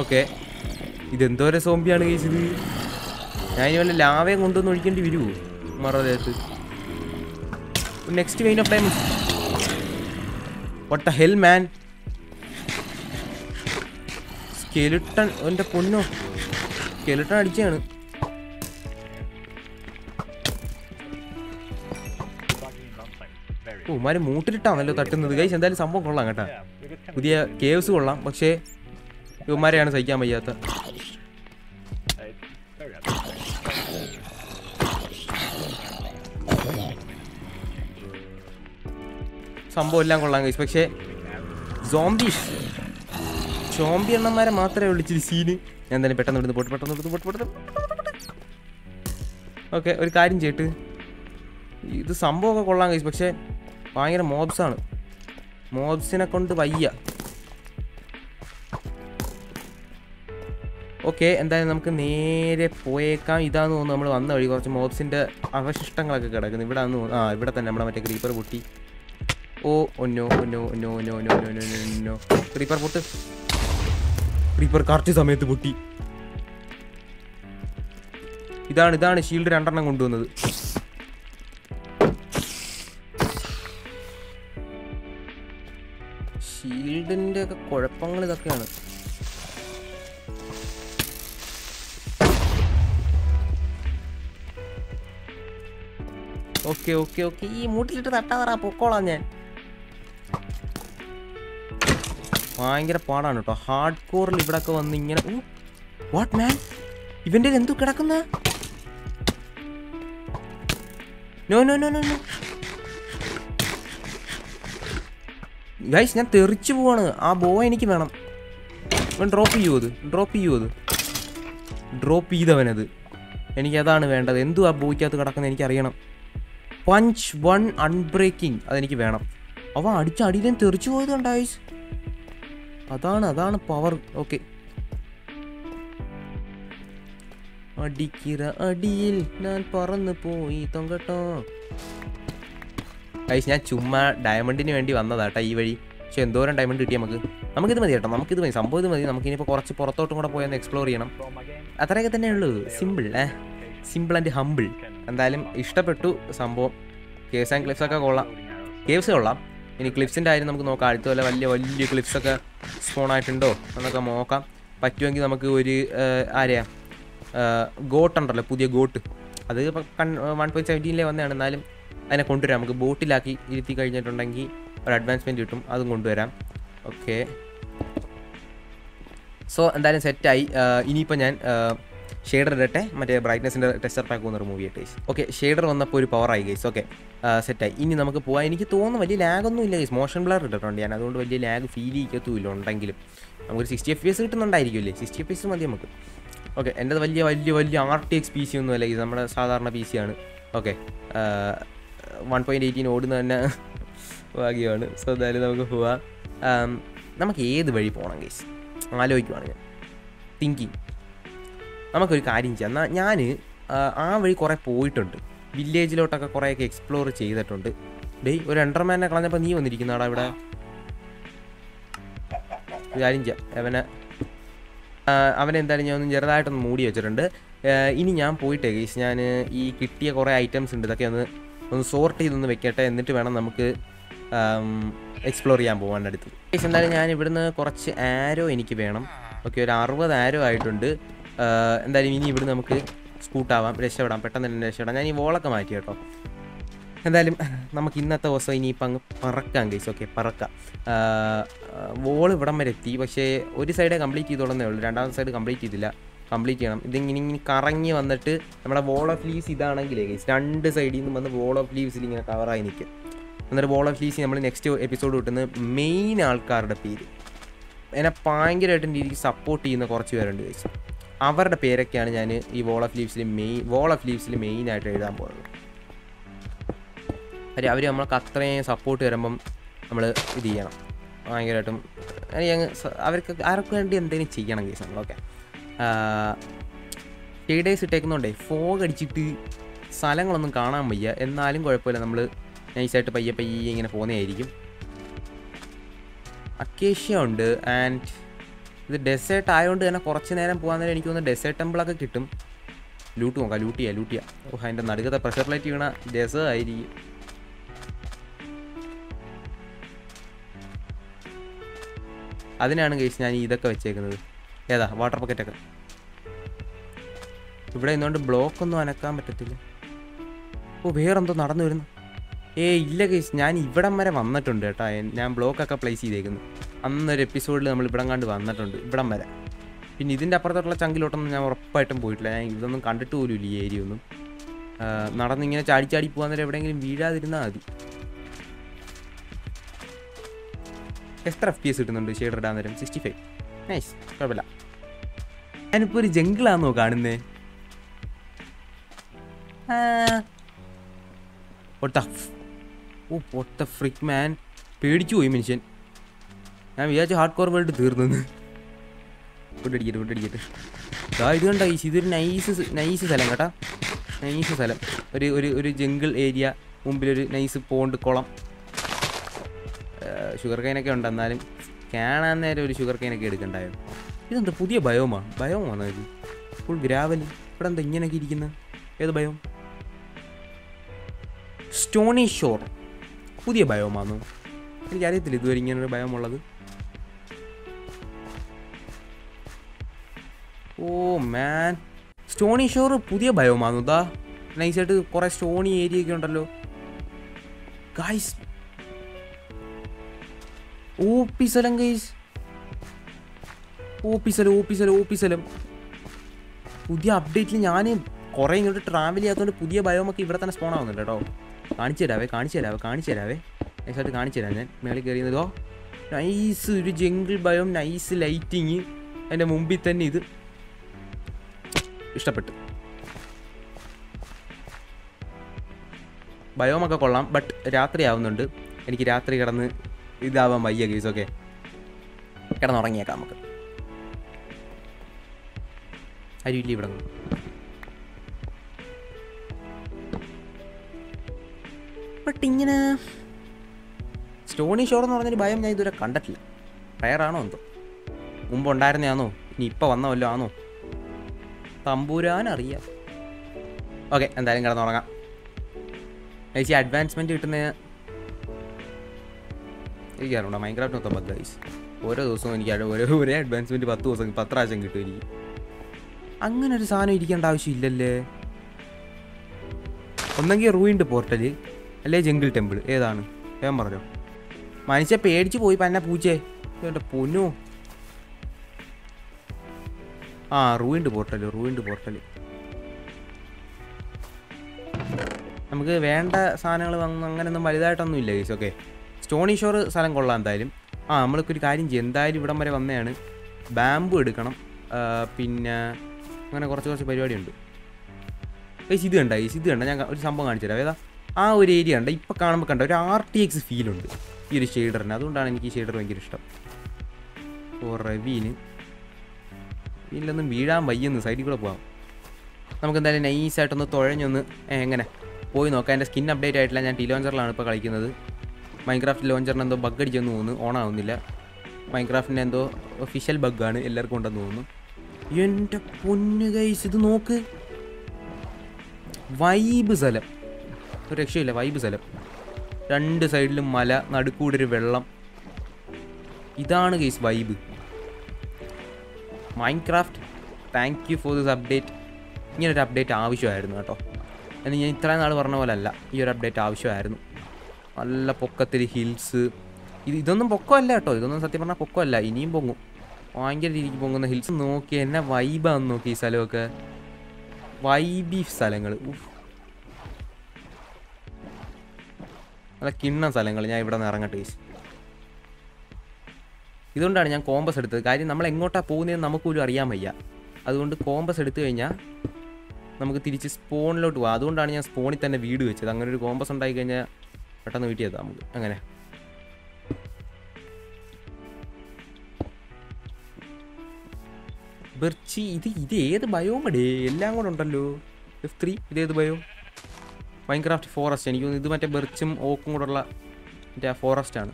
ഓക്കെ, ഇതെന്തോരം സോംബിയാണ് കേസ് ഇത്. ഞാൻ ഇനി വല്ല ലാവയും കൊണ്ടുവന്ന് ഒഴിക്കേണ്ടി വരുമോ മറുപടത്ത്? Next vein of time. What the hell man, skeleton എൻ്റെ പൊന്നോ, സ്കെലിട്ടൺ അടിച്ചാണ്. ഓ മാര് മൂട്ടിലിട്ടാണല്ലോ തട്ടുന്നത് ഗൈസ്. എന്തായാലും സംഭവം കൊള്ളാം കേട്ടോ, പുതിയ കേവ്സ് കൊള്ളാം. പക്ഷേ ഇവന്മാരെയാണ് സഹിക്കാൻ വയ്യാത്ത. സംഭവം എല്ലാം കൊള്ളാം ഗൈസ്, പക്ഷേ സോംബീസ് സോംബി എണ്ണന്മാരെ മാത്രമേ വിളിച്ചിട്ട് സീന്. ഞാൻ തന്നെ പെട്ടെന്ന് ഇടുന്നു പോട്ട്, പെട്ടെന്ന് ഇടുന്നു പോട്ട്, പെട്ടെന്ന്. ഓക്കെ, ഒരു കാര്യം ചെയ്തിട്ട് ഇത് സംഭവമൊക്കെ കൊള്ളാം ഗൈസ്, പക്ഷേ ഭയങ്കര മോബ്സാണ്. മോബ്സിനെ കൊണ്ട് വയ്യ. ഓക്കെ, എന്തായാലും നമുക്ക് നേരെ പോയേക്കാം. ഇതാന്ന് തോന്നുന്നു നമ്മൾ വന്ന വഴി കുറച്ച് മോബ്സിൻ്റെ അവശിഷ്ടങ്ങളൊക്കെ കിടക്കുന്നു. ഇവിടെ വന്ന് ആ ഇവിടെ തന്നെ നമ്മുടെ മറ്റേ ക്രീപ്പർ പൊട്ടി. ഓ ഒന്നോ ഒന്നോ ഒന്നോ ഒന്നോ ഒന്നോ ഒന്നോ ഒന്നോ ക്രീപ്പർ പൊട്ട്. ക്രീപ്പർ കറക്റ്റ് സമയത്ത് പൊട്ടി. ഇതാണ് ഇതാണ് ഷീൽഡ് രണ്ടെണ്ണം കൊണ്ടുവന്നത്. ഷീൽഡിൻ്റെ ഒക്കെ കുഴപ്പങ്ങൾ ഇതൊക്കെയാണ്. ഓക്കെ ഓക്കെ ഓക്കെ, ഈ മൂട്ടിലിട്ട് തട്ടാറാ പൊക്കോളാം ഞാൻ. ഭയങ്കര പാടാണ് കേട്ടോ ഹാർഡ് കോറിൽ. ഇവിടെയൊക്കെ വന്ന് ഇങ്ങനെ ഓ വാട്ട് മാൻ, ഇവൻ്റെ എന്തു കിടക്കുന്ന? No no no no no guys, ഞാൻ തെറിച്ചു പോവാണ്. ആ ബോ എനിക്ക് വേണം. ഇവൻ ഡ്രോപ്പ് ചെയ്യൂ, അത് ഡ്രോപ്പ് ചെയ്യൂ, അത് ഡ്രോപ്പ് ചെയ്തവനത്. എനിക്കതാണ് വേണ്ടത്. എന്തു ആ ബോയ്ക്കകത്ത് കിടക്കുന്നത് എനിക്കറിയണം. പഞ്ച് വൺ അൺബ്രേക്കിംഗ്, അതെനിക്ക് വേണം. അവ അടിച്ച അടിയിലും തെറിച്ചു പോയതുണ്ടായി. അതാണ് അതാണ് പവർ. ഓക്കെ, അടിക്കിറ അടിയിൽ ഞാൻ പറന്നു പോയി തൊങ്കട്ടോ. ഗൈസ്, ഞാൻ ചുമ്മാ ഡയമണ്ടിന് വേണ്ടി വന്നതാട്ടാ ഈ വഴി. പക്ഷെ എന്തോരം ഡയമണ്ട് കിട്ടി നമുക്ക്. നമുക്കിത് മതി കേട്ടോ, നമുക്കിത് മതി. സംഭവം ഇത് മതി. നമുക്കിനിപ്പോൾ കുറച്ച് പുറത്തോട്ടും കൂടെ പോയൊന്ന് എക്സ്പ്ലോർ ചെയ്യണം. അത്രയൊക്കെ തന്നെ ഉള്ളൂ. സിമ്പിൾ ഏ സിമ്പിൾ ആൻഡ് ഹമ്പിൾ. എന്തായാലും ഇഷ്ടപ്പെട്ടു സംഭവം. കേവ്സ് ആൻഡ് ക്ലിഫ്സൊക്കെ കൊള്ളാം. കേവ്സ് കൊള്ളാം. ഇനി ക്ലിഫ്സിൻ്റെ കാര്യം നമുക്ക് നോക്കാം. അടുത്ത പോലെ വലിയ വലിയ ക്ലിഫ്സൊക്കെ സ്പോണായിട്ടുണ്ടോ എന്നൊക്കെ നോക്കാം. പറ്റുമെങ്കിൽ നമുക്ക് ഒരു ആരെയാ ഗോട്ടുണ്ടല്ലോ, പുതിയ ഗോട്ട്. അത് ഇപ്പം കൺ വൺ പോയിൻറ്റ് സെവൻറ്റീനിലെ വന്നതാണ്. എന്നാലും അതിനെ കൊണ്ടുവരാം. നമുക്ക് ബോട്ടിലാക്കി ഇരുത്തി കഴിഞ്ഞിട്ടുണ്ടെങ്കിൽ ഒരു അഡ്വാൻസ്മെൻറ്റ് കിട്ടും. അതും കൊണ്ടുവരാം. ഓക്കെ, സോ എന്തായാലും സെറ്റായി. ഇനിയിപ്പോൾ ഞാൻ ഷെയ്ഡർ ഇടട്ടെ. മറ്റേ ബ്രൈറ്റ്നെസ്സിൻ്റെ ടെക്സ്ചർ പാക്ക് വന്നൊരു മൂവി ആയിട്ട് ഗൈസ്. ഓക്കെ, ഷെയ്ഡർ വന്നപ്പോൾ ഒരു പവറായി ഗൈസ്. ഓക്കെ, സെറ്റായി. ഇനി നമുക്ക് പോകാം. എനിക്ക് തോന്നുന്നു വലിയ ലാഗൊന്നും ഇല്ല ഗൈസ്. മോഷൻ ബ്ലർ ഇട്ടിട്ടുണ്ട് ഞാൻ, അതുകൊണ്ട് വലിയ ലാഗ് ഫീൽ ചെയ്യത്തുമില്ല. ഉണ്ടെങ്കിലും നമുക്കൊരു സിക്സ്റ്റി എഫ് പി എസ് കിട്ടുന്നുണ്ടായിരിക്കുമല്ലേ? സിക്സ്റ്റി എഫ് പി എസ് മതി നമുക്ക്. ഓക്കെ, എൻ്റെ വലിയ വലിയ വലിയ R T X P C ഒന്നും അല്ല, ഇത് നമ്മുടെ സാധാരണ പി സി ആണ്. ഓക്കെ, വൺ പോയിൻറ്റ് എയ്റ്റീൻ ഓടുന്ന തന്നെ ഭാഗ്യമാണ്. സോ എന്തായാലും നമുക്ക് പോവാം. നമുക്ക് ഏത് വഴി പോകണം ഗൈസ് ആലോചിക്കുവാണ് ഞാൻ, തിങ്കിങ്. നമുക്കൊരു കാര്യം ചെയ്യാം, എന്നാൽ ഞാൻ ആ വഴി കുറേ പോയിട്ടുണ്ട്, വില്ലേജിലോട്ടൊക്കെ കുറേയൊക്കെ എക്സ്പ്ലോർ ചെയ്തിട്ടുണ്ട്. ഡേയ് ഒരു എൻഡർമാനെ കളഞ്ഞപ്പോൾ നീ വന്നിരിക്കുന്നാടാ ഇവിടെ. കാര്യം ചെയ്യാം, അവനെ അവനെന്തായാലും ഞാൻ ഒന്ന് ചെറുതായിട്ടൊന്ന് മൂടി വെച്ചിട്ടുണ്ട്. ഇനി ഞാൻ പോയിട്ടേ ഗൈസ്, ഞാൻ ഈ കിട്ടിയ കുറേ ഐറ്റംസ് ഉണ്ട്, ഇതൊക്കെ ഒന്ന് ഒന്ന് സോർട്ട് ചെയ്തൊന്ന് വെക്കട്ടെ, എന്നിട്ട് വേണം നമുക്ക് എക്സ്പ്ലോർ ചെയ്യാൻ പോകാൻ അടുത്ത്. ഗൈസ് എന്തായാലും ഞാൻ ഇവിടുന്ന് കുറച്ച് ആരോ എനിക്ക് വേണം. ഓക്കെ, ഒരു അറുപത് ആരോ ആയിട്ടുണ്ട്. എന്തായാലും ഇനി ഇവിടുന്ന് നമുക്ക് സ്കൂട്ടാവാം, രക്ഷപ്പെടാം, പെട്ടെന്ന് തന്നെ രക്ഷപ്പെടാം. ഞാൻ ഈ വോളൊക്കെ മാറ്റി കേട്ടോ. എന്തായാലും നമുക്ക് ഇന്നത്തെ ദിവസം ഇനിയിപ്പോൾ അങ്ങ് പറക്കാം ഗൈസ്. ഓക്കെ, പറക്കാം. വോൾ ഇവിടം വരെ എത്തി, പക്ഷേ ഒരു സൈഡ് കംപ്ലീറ്റ് ചെയ്തോളന്നേ ഉള്ളൂ, രണ്ടാമത്തെ സൈഡ് കംപ്ലീറ്റ് ചെയ്തില്ല. കംപ്ലീറ്റ് ചെയ്യണം. ഇതിങ്ങനെ ഇങ്ങനെ കറങ്ങി വന്നിട്ട് നമ്മുടെ വോൾ ഓഫ് ലീവ്സ് ഇതാണെങ്കിലേ ഗൈസ് രണ്ട് സൈഡിൽ നിന്നും വന്ന് വോൾ ഓഫ് ലീവ്സിൽ ഇങ്ങനെ കവറായി നിൽക്കും. എന്നിട്ട് വോൾ ഓഫ് ലീവ്സ് നമ്മൾ നെക്സ്റ്റ് എപ്പിസോഡ് കിട്ടുന്നത് മെയിൻ ആൾക്കാരുടെ പേര്, എന്നെ ഭയങ്കരമായിട്ടും രീതിക്ക് സപ്പോർട്ട് ചെയ്യുന്ന കുറച്ച് പേരുണ്ട് ഗൈസ്. അവരുടെ പേരൊക്കെയാണ് ഞാൻ ഈ വോൾ ഓഫ് ലീവ്സിൽ മെയിൻ വോൾ ഓഫ് ലീവ്സിൽ മെയിനായിട്ട് എഴുതാൻ പോകുന്നത്. കാര്യം അവർ നമ്മൾക്ക് അത്രയും സപ്പോർട്ട് വരുമ്പം നമ്മൾ ഇത് ചെയ്യണം ഭയങ്കരമായിട്ടും. അവർക്ക് ആർക്ക് വേണ്ടി എന്തെങ്കിലും ചെയ്യണം കേസ് നമ്മൾ. ഓക്കെ, ത്രീ ഡേയ്സ് ഇട്ടേക്കുന്നതുകൊണ്ടേ ഫോഗ് അടിച്ചിട്ട് സ്ഥലങ്ങളൊന്നും കാണാൻ വയ്യ. എന്നാലും കുഴപ്പമില്ല, നമ്മൾ നൈസായിട്ട് പയ്യെ പയ്യെ ഇങ്ങനെ പോകുന്നതായിരിക്കും. അക്കേഷ്യ ഉണ്ട്, ആൻഡ് ഇത് ഡെസേർട്ട് ആയതുകൊണ്ട് തന്നെ കുറച്ച് നേരം പോകാൻ നേരം എനിക്ക് തോന്നുന്നു ഡെസേർട്ട് ടെമ്പിളൊക്കെ കിട്ടും. ലൂട്ട് നോക്കാം, ലൂട്ട് ചെയ്യാം, ലൂട്ട് ചെയ്യാം. ഓ, അതിൻ്റെ നടുക്കത്തെ പ്രഷർ ലൈറ്റ് വീണ ഡെസേർട്ട് ആയിരിക്കും. അതിനാണ് ഗൈസ് ഞാൻ ഇതൊക്കെ വെച്ചേക്കുന്നത്. ഏതാ വാട്ടർ പക്കറ്റൊക്കെ ഇവിടെ ഇന്നുകൊണ്ട് ബ്ലോക്കൊന്നും അനക്കാൻ പറ്റത്തില്ല. ഓ, വേറെന്തോ നടന്നു വരുന്നു. ഏ ഇല്ല ഗൈസ്, ഞാൻ ഇവിടം വരെ വന്നിട്ടുണ്ട് കേട്ടോ. ഞാൻ ബ്ലോക്കൊക്കെ പ്ലേസ് ചെയ്തേക്കുന്നു. അന്നൊരു എപ്പിസോഡിൽ നമ്മൾ ഇവിടം കണ്ട് വന്നിട്ടുണ്ട്, ഇവിടം വരെ. പിന്നെ ഇതിൻ്റെ അപ്പുറത്തുള്ള ചങ്കിലോട്ടൊന്നും ഞാൻ ഉറപ്പായിട്ടും പോയിട്ടില്ല. ഞാൻ ഇതൊന്നും കണ്ടിട്ട് പോലും ഇല്ല, ഈ ഏരിയ ഒന്നും. നടന്നിങ്ങനെ ചാടി ചാടി പോകാൻ നേരം എവിടെയെങ്കിലും വീഴാതിരുന്നാൽ മതി. എത്ര എഫ് പി എസ് കിട്ടുന്നുണ്ട് ഷെയ്ഡർ ഇടാൻ നേരം? സിക്സ്റ്റി ഫൈവ് നൈസ്, കുഴപ്പമില്ല. ഞാനിപ്പോൾ ഒരു ജംഗിളാണോ കാണുന്നേ? ഓ പൊട്ട ഫ്രിക് മാൻ, പേടിച്ചു പോയി മനുഷ്യൻ. ഞാൻ വിചാരിച്ചു ഹാർഡ് കോർ വേൾഡ് തീർന്നെന്ന്. ഫുഡടിക്കട്ടെ, ഫുഡടിക്കട്ടെ. ആ ഇത് കണ്ടോ, ഇതൊരു നൈസ് നൈസ് സ്ഥലം കേട്ടോ, നൈസ് സ്ഥലം. ഒരു ഒരു ഒരു ജംഗിൾ ഏരിയ, മുമ്പിലൊരു നൈസ് പോണ്ട്, കുളം, ഷുഗർ കെയിനൊക്കെ ഉണ്ട്. എന്നാലും കാണാൻ നേരം ഒരു ഷുഗർ കെയിനൊക്കെ എടുക്കണ്ടായോ? ഇതെന്താ പുതിയ ബയോമാണ്, ബയോമാണ് ഇത് ഫുൾ ഗ്രാവൽ. ഇവിടെ എന്താ ഇങ്ങനെയൊക്കെ ഇരിക്കുന്നത്? ഏത് ബയോം? സ്റ്റോണി ഷോർ പുതിയ ബയോമാണോ? എനിക്കറിയത്തില്ല ഇതുവരെ ഇങ്ങനൊരു ബയോമുള്ളത്. ഓ മാൻ, സ്റ്റോണി ഷോർ പുതിയ ബയോമാണോ? ഇതാ നൈസായിട്ട് കുറേ സ്റ്റോണി ഏരിയ ഒക്കെ ഉണ്ടല്ലോ ഗായ്സ്. ഓ പി സ്ഥലം ഗൈസ്, ഓ പി സ്ഥലം, ഓ പി സ്ഥലം, ഓ പി സ്ഥലം. പുതിയ അപ്ഡേറ്റിൽ ഞാൻ കുറേ ഇങ്ങോട്ട് ട്രാവൽ ചെയ്യാത്തതുകൊണ്ട് പുതിയ ബയോമൊക്കെ ഇവിടെ തന്നെ സ്പോൺ ആവുന്നുണ്ട് കേട്ടോ. കാണിച്ചു തരാവേ, കാണിച്ചു തരാവേ, കാണിച്ചു തരാവേ, നൈസായിട്ട് കാണിച്ചു തരാം. ഞാൻ മേളിൽ കയറിയതോ നൈസ് ഒരു ജംഗിൾ ബയോം, നൈസ് ലൈറ്റിങ്, അതിൻ്റെ മുമ്പിൽ തന്നെ ഇത് ഇഷ്ടപ്പെട്ടു. ബയോമൊക്കെ കൊള്ളാം, ബട്ട് രാത്രി ആവുന്നുണ്ട്. എനിക്ക് രാത്രി കിടന്ന് ഇതാവാൻ വയ്യ ഗൈസ്. ഓക്കെ, കിടന്നുറങ്ങിയേക്കാം നമുക്ക്. അരിയില്ല ഇവിടെ. ബട്ട് ഇങ്ങനെ സ്റ്റോണി ഷോർ എന്ന് പറഞ്ഞൊരു ഭയം ഞാൻ ഇതുവരെ കണ്ടിട്ടില്ല. റയറാണോ എന്തോ? മുമ്പ് ഉണ്ടായിരുന്നതാണോ? ഇനി ഇപ്പം വന്ന വല്ലോ ആണോ? തമ്പൂരാനറിയാം. ഓക്കെ, എന്തായാലും കിടന്നുറങ്ങാം. ചേച്ചി അഡ്വാൻസ്മെൻറ്റ് കിട്ടുന്ന എനിക്കറിയണ്ട. മൈൻക്രാഫ്റ്റ് മൊത്തം പത്ത് ഗൈസ്, ഓരോ ദിവസവും എനിക്ക് ഓരോ ഒരേ അഡ്വാൻസ്മെൻറ്റ് പത്ത് ദിവസം പത്ത് പ്രാവശ്യം കിട്ടും എനിക്ക്. അങ്ങനെ ഒരു സാധനം ഇരിക്കേണ്ട ആവശ്യമില്ലല്ലേ. ഒന്നെങ്കിൽ റൂയിൻഡ് പോർട്ടല്, അല്ലേ ജംഗിൾ ടെമ്പിൾ, ഏതാണ് ഞാൻ പറഞ്ഞോ? മനുഷ്യ പേടിച്ച് പോയി പന്ന പൂച്ചേ കേട്ടോ പൊന്നു. ആ റൂയിൻഡ് പോർട്ടല്, റൂയിൻഡ് പോർട്ടല്. നമുക്ക് വേണ്ട സാധനങ്ങൾ അങ്ങനെയൊന്നും വലുതായിട്ടൊന്നും ഇല്ല ഗൈസ്. ഓക്കെ, സ്റ്റോണി ഷോർ സ്ഥലം കൊള്ളാം എന്തായാലും. ആ നമ്മൾക്കൊരു കാര്യം ചെയ്യും, എന്തായാലും ഇവിടം വരെ വന്നതാണ്. ബാമ്പു എടുക്കണം, പിന്നെ അങ്ങനെ കുറച്ച് കുറച്ച് പരിപാടിയുണ്ട്. ഗൈസ് ഇത് കണ്ട ഗൈസ് ഇത് കണ്ട ഞാൻ ഒരു സംഭവം കാണിച്ചു തരാം. ഏതാ ആ ഒരു ഏരിയ കണ്ട ഇപ്പോൾ കാണുമ്പോൾ കണ്ട ഒരു ആർ ടി എക്സ് ഫീലുണ്ട് ഈ ഒരു ഷെയ്ഡറിന്. അതുകൊണ്ടാണ് എനിക്ക് ഈ ഷെയ്ഡർ ഭയങ്കര ഇഷ്ടം. ഓ റവീന് വീട്ടിലൊന്നും വീഴാൻ വയ്യെന്ന് സൈഡിൽ കൂടെ പോകാം. നമുക്ക് എന്തായാലും നൈസായിട്ടൊന്ന് തുഴഞ്ഞൊന്ന് എങ്ങനെ പോയി നോക്കാം. എൻ്റെ സ്കിൻ അപ്ഡേറ്റ് ആയിട്ടില്ല. ഞാൻ ടി ലോഞ്ചറിലാണ് ഇപ്പോൾ കളിക്കുന്നത്. മൈൻക്രാഫ്റ്റ് ലോഞ്ചറിന് എന്തോ ബഗ് അടിച്ചെന്ന് തോന്നുന്നു, ഓണാവുന്നില്ല. മൈൻക്രാഫ്റ്റിൻ്റെ എന്തോ ഒഫീഷ്യൽ ബഗ്ഗാണ് എല്ലാവർക്കും ഉണ്ടെന്ന് തോന്നുന്നു. എൻ്റെ പൊന്ന് ഗൈസ് ഇത് നോക്ക്, വൈബ് സ്ഥലം, ഒരു രക്ഷയില്ല വൈബ് സ്ഥലം. രണ്ട് സൈഡിലും മല, നടുക്കൂടൊരു വെള്ളം. ഇതാണ് guys vibe. Minecraft thank you for this update. ഇങ്ങനൊരു അപ്ഡേറ്റ് ആവശ്യമായിരുന്നു കേട്ടോ. അല്ലെങ്കിൽ ഞാൻ ഇത്രയും നാൾ പറഞ്ഞ പോലെ അല്ല, ഈ ഒരു അപ്ഡേറ്റ് ആവശ്യമായിരുന്നു. നല്ല പൊക്കത്തിൽ ഹിൽസ്. ഇത് ഇതൊന്നും പൊക്കമല്ല കേട്ടോ, ഇതൊന്നും സത്യം പറഞ്ഞാൽ പൊക്കമല്ല, ഇനിയും പൊങ്ങും, ഭയങ്കര രീതിക്ക് പൊങ്ങുന്ന ഹിൽസ്. നോക്കി എന്നെ വൈബാന്ന് നോക്കി ഈ സ്ഥലമൊക്കെ, വൈബി സ്ഥലങ്ങൾ, നല്ല കിണ്ണ സ്ഥലങ്ങൾ. ഞാൻ ഇവിടെ നിന്ന് ഇറങ്ങട്ടെ ഗൈസ്. ഇതുകൊണ്ടാണ് ഞാൻ കോമ്പസ് എടുത്തത്. കാര്യം നമ്മൾ എങ്ങോട്ടാണ് പോകുന്നതെന്ന് നമുക്കൊരു അറിയാൻ വയ്യ. അതുകൊണ്ട് കോമ്പസ് എടുത്തു കഴിഞ്ഞാൽ നമുക്ക് തിരിച്ച് സ്പോണിലോട്ട് പോകാം. അതുകൊണ്ടാണ് ഞാൻ സ്പോണിൽ തന്നെ വീട് വെച്ചത്. അങ്ങനെ ഒരു കോമ്പസ് ഉണ്ടായി കഴിഞ്ഞാൽ പെട്ടെന്ന് വീട്ടിൽ എത്താം നമുക്ക്. അങ്ങനെ ബെർച്ചി ഇത് ഇത് ഏത് ബയോമടേ, എല്ലാം കൂടെ ഉണ്ടല്ലോ. എഫ് ത്രീ ഇതേത് ബയോ? Minecraft forest. എനിക്ക് തോന്നുന്നു ഇത് മറ്റേ ബെർച്ചും ഓക്കും കൂടെ ഉള്ള മറ്റേ ആ ഫോറസ്റ്റാണ്.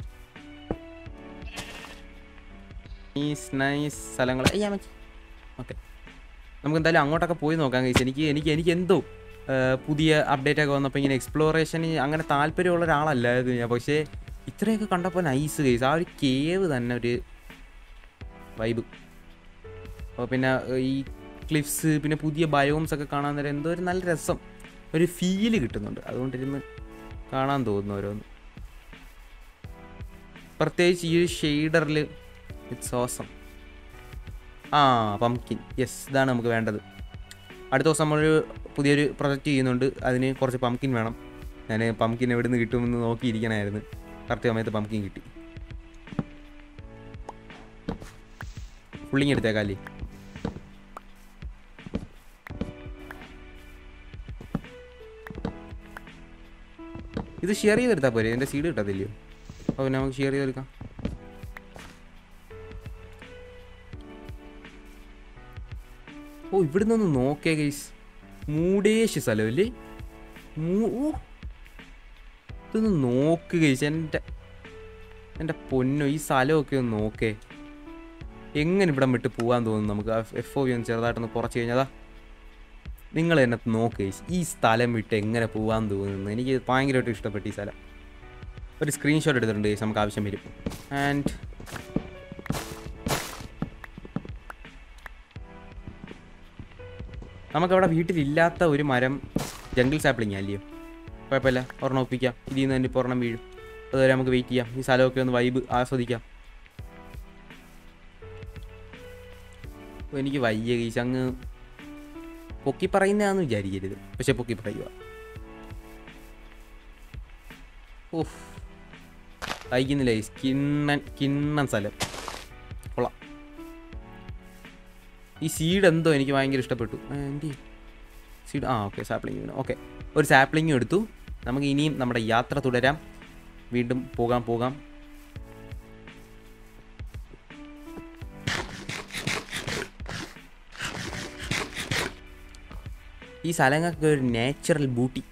നൈസ് നൈസ് സ്ഥലങ്ങൾ. അയ്യാ മതി. ഓക്കെ നമുക്ക് എന്തായാലും അങ്ങോട്ടൊക്കെ പോയി നോക്കാൻ കഴിച്ചു. എനിക്ക് എനിക്ക് എനിക്ക് എന്തോ പുതിയ അപ്ഡേറ്റൊക്കെ വന്നപ്പോൾ ഇങ്ങനെ എക്സ്പ്ലോറേഷന് അങ്ങനെ താല്പര്യമുള്ള ഒരാളല്ലായിരുന്നു ഞാൻ. പക്ഷേ ഇത്രയൊക്കെ കണ്ടപ്പോൾ നൈസ് കേസ്. ആ ഒരു കേവ് തന്നെ ഒരു വൈബ്. അപ്പോൾ പിന്നെ ഈ ക്ലിഫ്സ്, പിന്നെ പുതിയ ബയോംസ് ഒക്കെ കാണാൻ നേരം എന്തോ ഒരു നല്ല രസം, ഒരു ഫീല് കിട്ടുന്നുണ്ട്. അതുകൊണ്ടിരുന്ന് കാണാൻ തോന്നുന്നു ഓരോന്ന്. പ്രത്യേകിച്ച് ഈ ഒരു ഷെയ്ഡറിൽ ഇറ്റ്സ് ഓസം. ആ പംകിൻ, യെസ് ഇതാണ് നമുക്ക് വേണ്ടത്. അടുത്ത ദിവസം നമ്മളൊരു പുതിയൊരു പ്രൊജക്റ്റ് ചെയ്യുന്നുണ്ട്. അതിന് കുറച്ച് പംകിൻ വേണം. ഞാൻ പംകിൻ എവിടെ നിന്ന് കിട്ടുമെന്ന് നോക്കിയിരിക്കണമായിരുന്നു. കറക്റ്റ് സമയത്ത് പംകിൻ കിട്ടി. പുള്ളിങ് എടുത്തേക്കാലേ. ഇത് ഷെയർ ചെയ്തെടുത്താൽ പോരെ, എൻ്റെ സീഡ് കിട്ടത്തില്ലയോ? അപ്പോൾ പിന്നെ നമുക്ക് ഷെയർ ചെയ്തെടുക്കാം. ഓ ഇവിടെ നിന്ന് നോക്കേ ഗൈസ്, മൂടേശ് സ്ഥലമല്ലേ. ഓ ഇതൊന്ന് നോക്ക് ഗൈസ്, എൻ്റെ എൻ്റെ പൊന്നോ ഈ സ്ഥലമൊക്കെ ഒന്ന് നോക്കേ. എങ്ങനെ ഇവിടം വിട്ട് പോകാൻ തോന്നുന്നു നമുക്ക്. എഫ് ഒ വി ഒന്ന് ചെറുതായിട്ടൊന്ന് കുറച്ച് കഴിഞ്ഞതാ. നിങ്ങൾ എന്നെ നോക്ക് ഗൈസ്, ഈ സ്ഥലം വിട്ട് എങ്ങനെ പോകാൻ തോന്നുന്നു. എനിക്ക് ഭയങ്കരമായിട്ട് ഇഷ്ടപ്പെട്ടു ഈ സ്ഥലം. ഒരു സ്ക്രീൻഷോട്ട് എടുത്തിട്ടുണ്ട് ഗൈസ്, നമുക്ക് ആവശ്യം വരും. ആൻഡ് നമുക്കവിടെ വീട്ടിലില്ലാത്ത ഒരു മരം, ജംഗിൾ സാപ്ലിംഗ് അല്ലയോ, കുഴപ്പമില്ല ഒരെണ്ണം ഒപ്പിക്കാം. ഇതിൽ നിന്ന് തന്നെ ഇപ്പോൾ ഒരെണ്ണം വീഴും. അതുവരെ നമുക്ക് വെയിറ്റ് ചെയ്യാം. ഈ സ്ഥലമൊക്കെ ഒന്ന് വൈബ് ആസ്വദിക്കാം. എനിക്ക് വയ്യ ഗൈസ്, അങ്ങ് പൊക്കി പറയുന്നതാന്ന് വിചാരിക്കരുത്, പക്ഷെ പൊക്കി പറയുക. ഓഫ് വൈകുന്നില്ല ഗൈസ്, കിണ്ണൻ കിണ്ണൻ സ്ഥലം കൊള്ളാം. ഈ സീഡ് എന്തോ എനിക്ക് ഭയങ്കര ഇഷ്ടപ്പെട്ടു. എന്ത് സീഡ്? ആ ഓക്കെ സാപ്ലിങ് വേണം. ഓക്കെ ഒരു സാപ്ലിങ്ങും എടുത്തു. നമുക്ക് ഇനിയും നമ്മുടെ യാത്ര തുടരാം. വീണ്ടും പോകാം പോകാം. ഈ സ്ഥലങ്ങൾക്ക് ഒരു നാച്ചുറൽ ബ്യൂട്ടി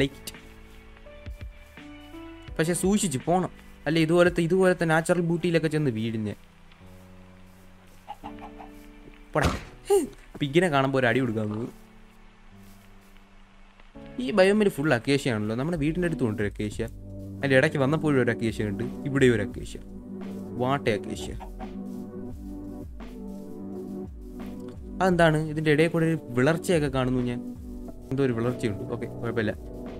ലൈറ്റ്. പക്ഷെ സൂക്ഷിച്ച് പോകണം, അല്ലെ ഇതുപോലത്തെ ഇതുപോലത്തെ നാച്ചുറൽ ബ്യൂട്ടിയിലൊക്കെ ചെന്ന് വീഴുന്നേ. പിഗിനെ കാണുമ്പോൾ ഒരു അടി കൊടുക്കാമോ? ഈ ബയോമിൽ ഫുൾ അക്കേഷ്യ ആണല്ലോ. നമ്മുടെ വീടിൻ്റെ അടുത്തും ഉണ്ട് ഒരു അക്കേഷ്യ. അതിൻ്റെ ഇടയ്ക്ക് വന്നപ്പോഴും ഒരു അക്കേഷ്യ ഉണ്ട്. ഇവിടെ ഒരു അക്കേഷ്യ, വാട്ടെ അക്കേഷ്യ. അതെന്താണ് ഇതിൻ്റെ ഇടയിൽ കൂടെ ഒരു വിളർച്ചയൊക്കെ കാണുന്നു ഞാൻ. എന്തോ ഒരു വിളർച്ചയുണ്ട്. ഓക്കെ കുഴപ്പമില്ല.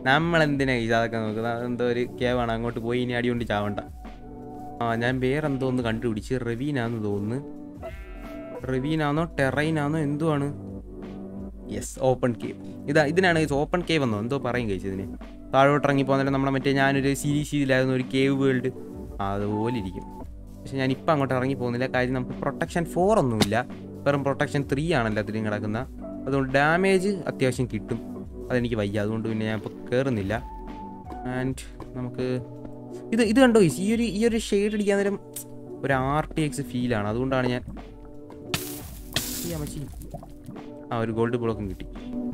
നമ്മളെന്തിനാണ് ഇതൊക്കെ നോക്കുന്നത്? എന്തോ ഒരു കേവാണ്. അങ്ങോട്ട് പോയി ഇനി അടി കൊണ്ട് ചാവണ്ട. ആ ഞാൻ വേറെന്തോ ഒന്ന് കണ്ടുപിടിച്ച്. റവീനാന്ന് തോന്നുന്നു. റിവീനാന്നോ ടെറൈനാന്നോ എന്തോ ആണ്. Yes open cave. ഇതാ ഇതിനാണ് ഗൈസ് ഓപ്പൺ കേവ് എന്നോ എന്തോ പറയും ഗൈസ് ഇതിന്. താഴോട്ട് ഇറങ്ങി പോകുന്നതിന് നമ്മളെ മറ്റേ ഞാനൊരു സീരീസ് ഇതിലായിരുന്നു ഒരു കേവ് വേൾഡ്, അതുപോലെ ഇരിക്കും. പക്ഷെ ഞാനിപ്പോൾ അങ്ങോട്ട് ഇറങ്ങി പോകുന്നില്ല. കാര്യം നമുക്ക് പ്രൊട്ടക്ഷൻ ഫോർ ഒന്നുമില്ല. വെറും പ്രൊട്ടക്ഷൻ ത്രീ ആണല്ലോ അതിലും കിടക്കുന്ന, അതുകൊണ്ട് ഡാമേജ് അത്യാവശ്യം കിട്ടും. അതെനിക്ക് വയ്യ, അതുകൊണ്ട് പിന്നെ ഞാൻ ഇപ്പോൾ കയറുന്നില്ല. ആൻഡ് നമുക്ക് ഇത് ഇത് കണ്ടോ ഈ ഒരു ഈ ഒരു ഷെയ്ഡ് അടിക്കാൻ നേരം ഒരു ആർ ടി എക്സ് ഫീലാണ്, അതുകൊണ്ടാണ് ഞാൻ. ആ ഒരു ഗോൾഡ് ബ്ലോക്കും കിട്ടി.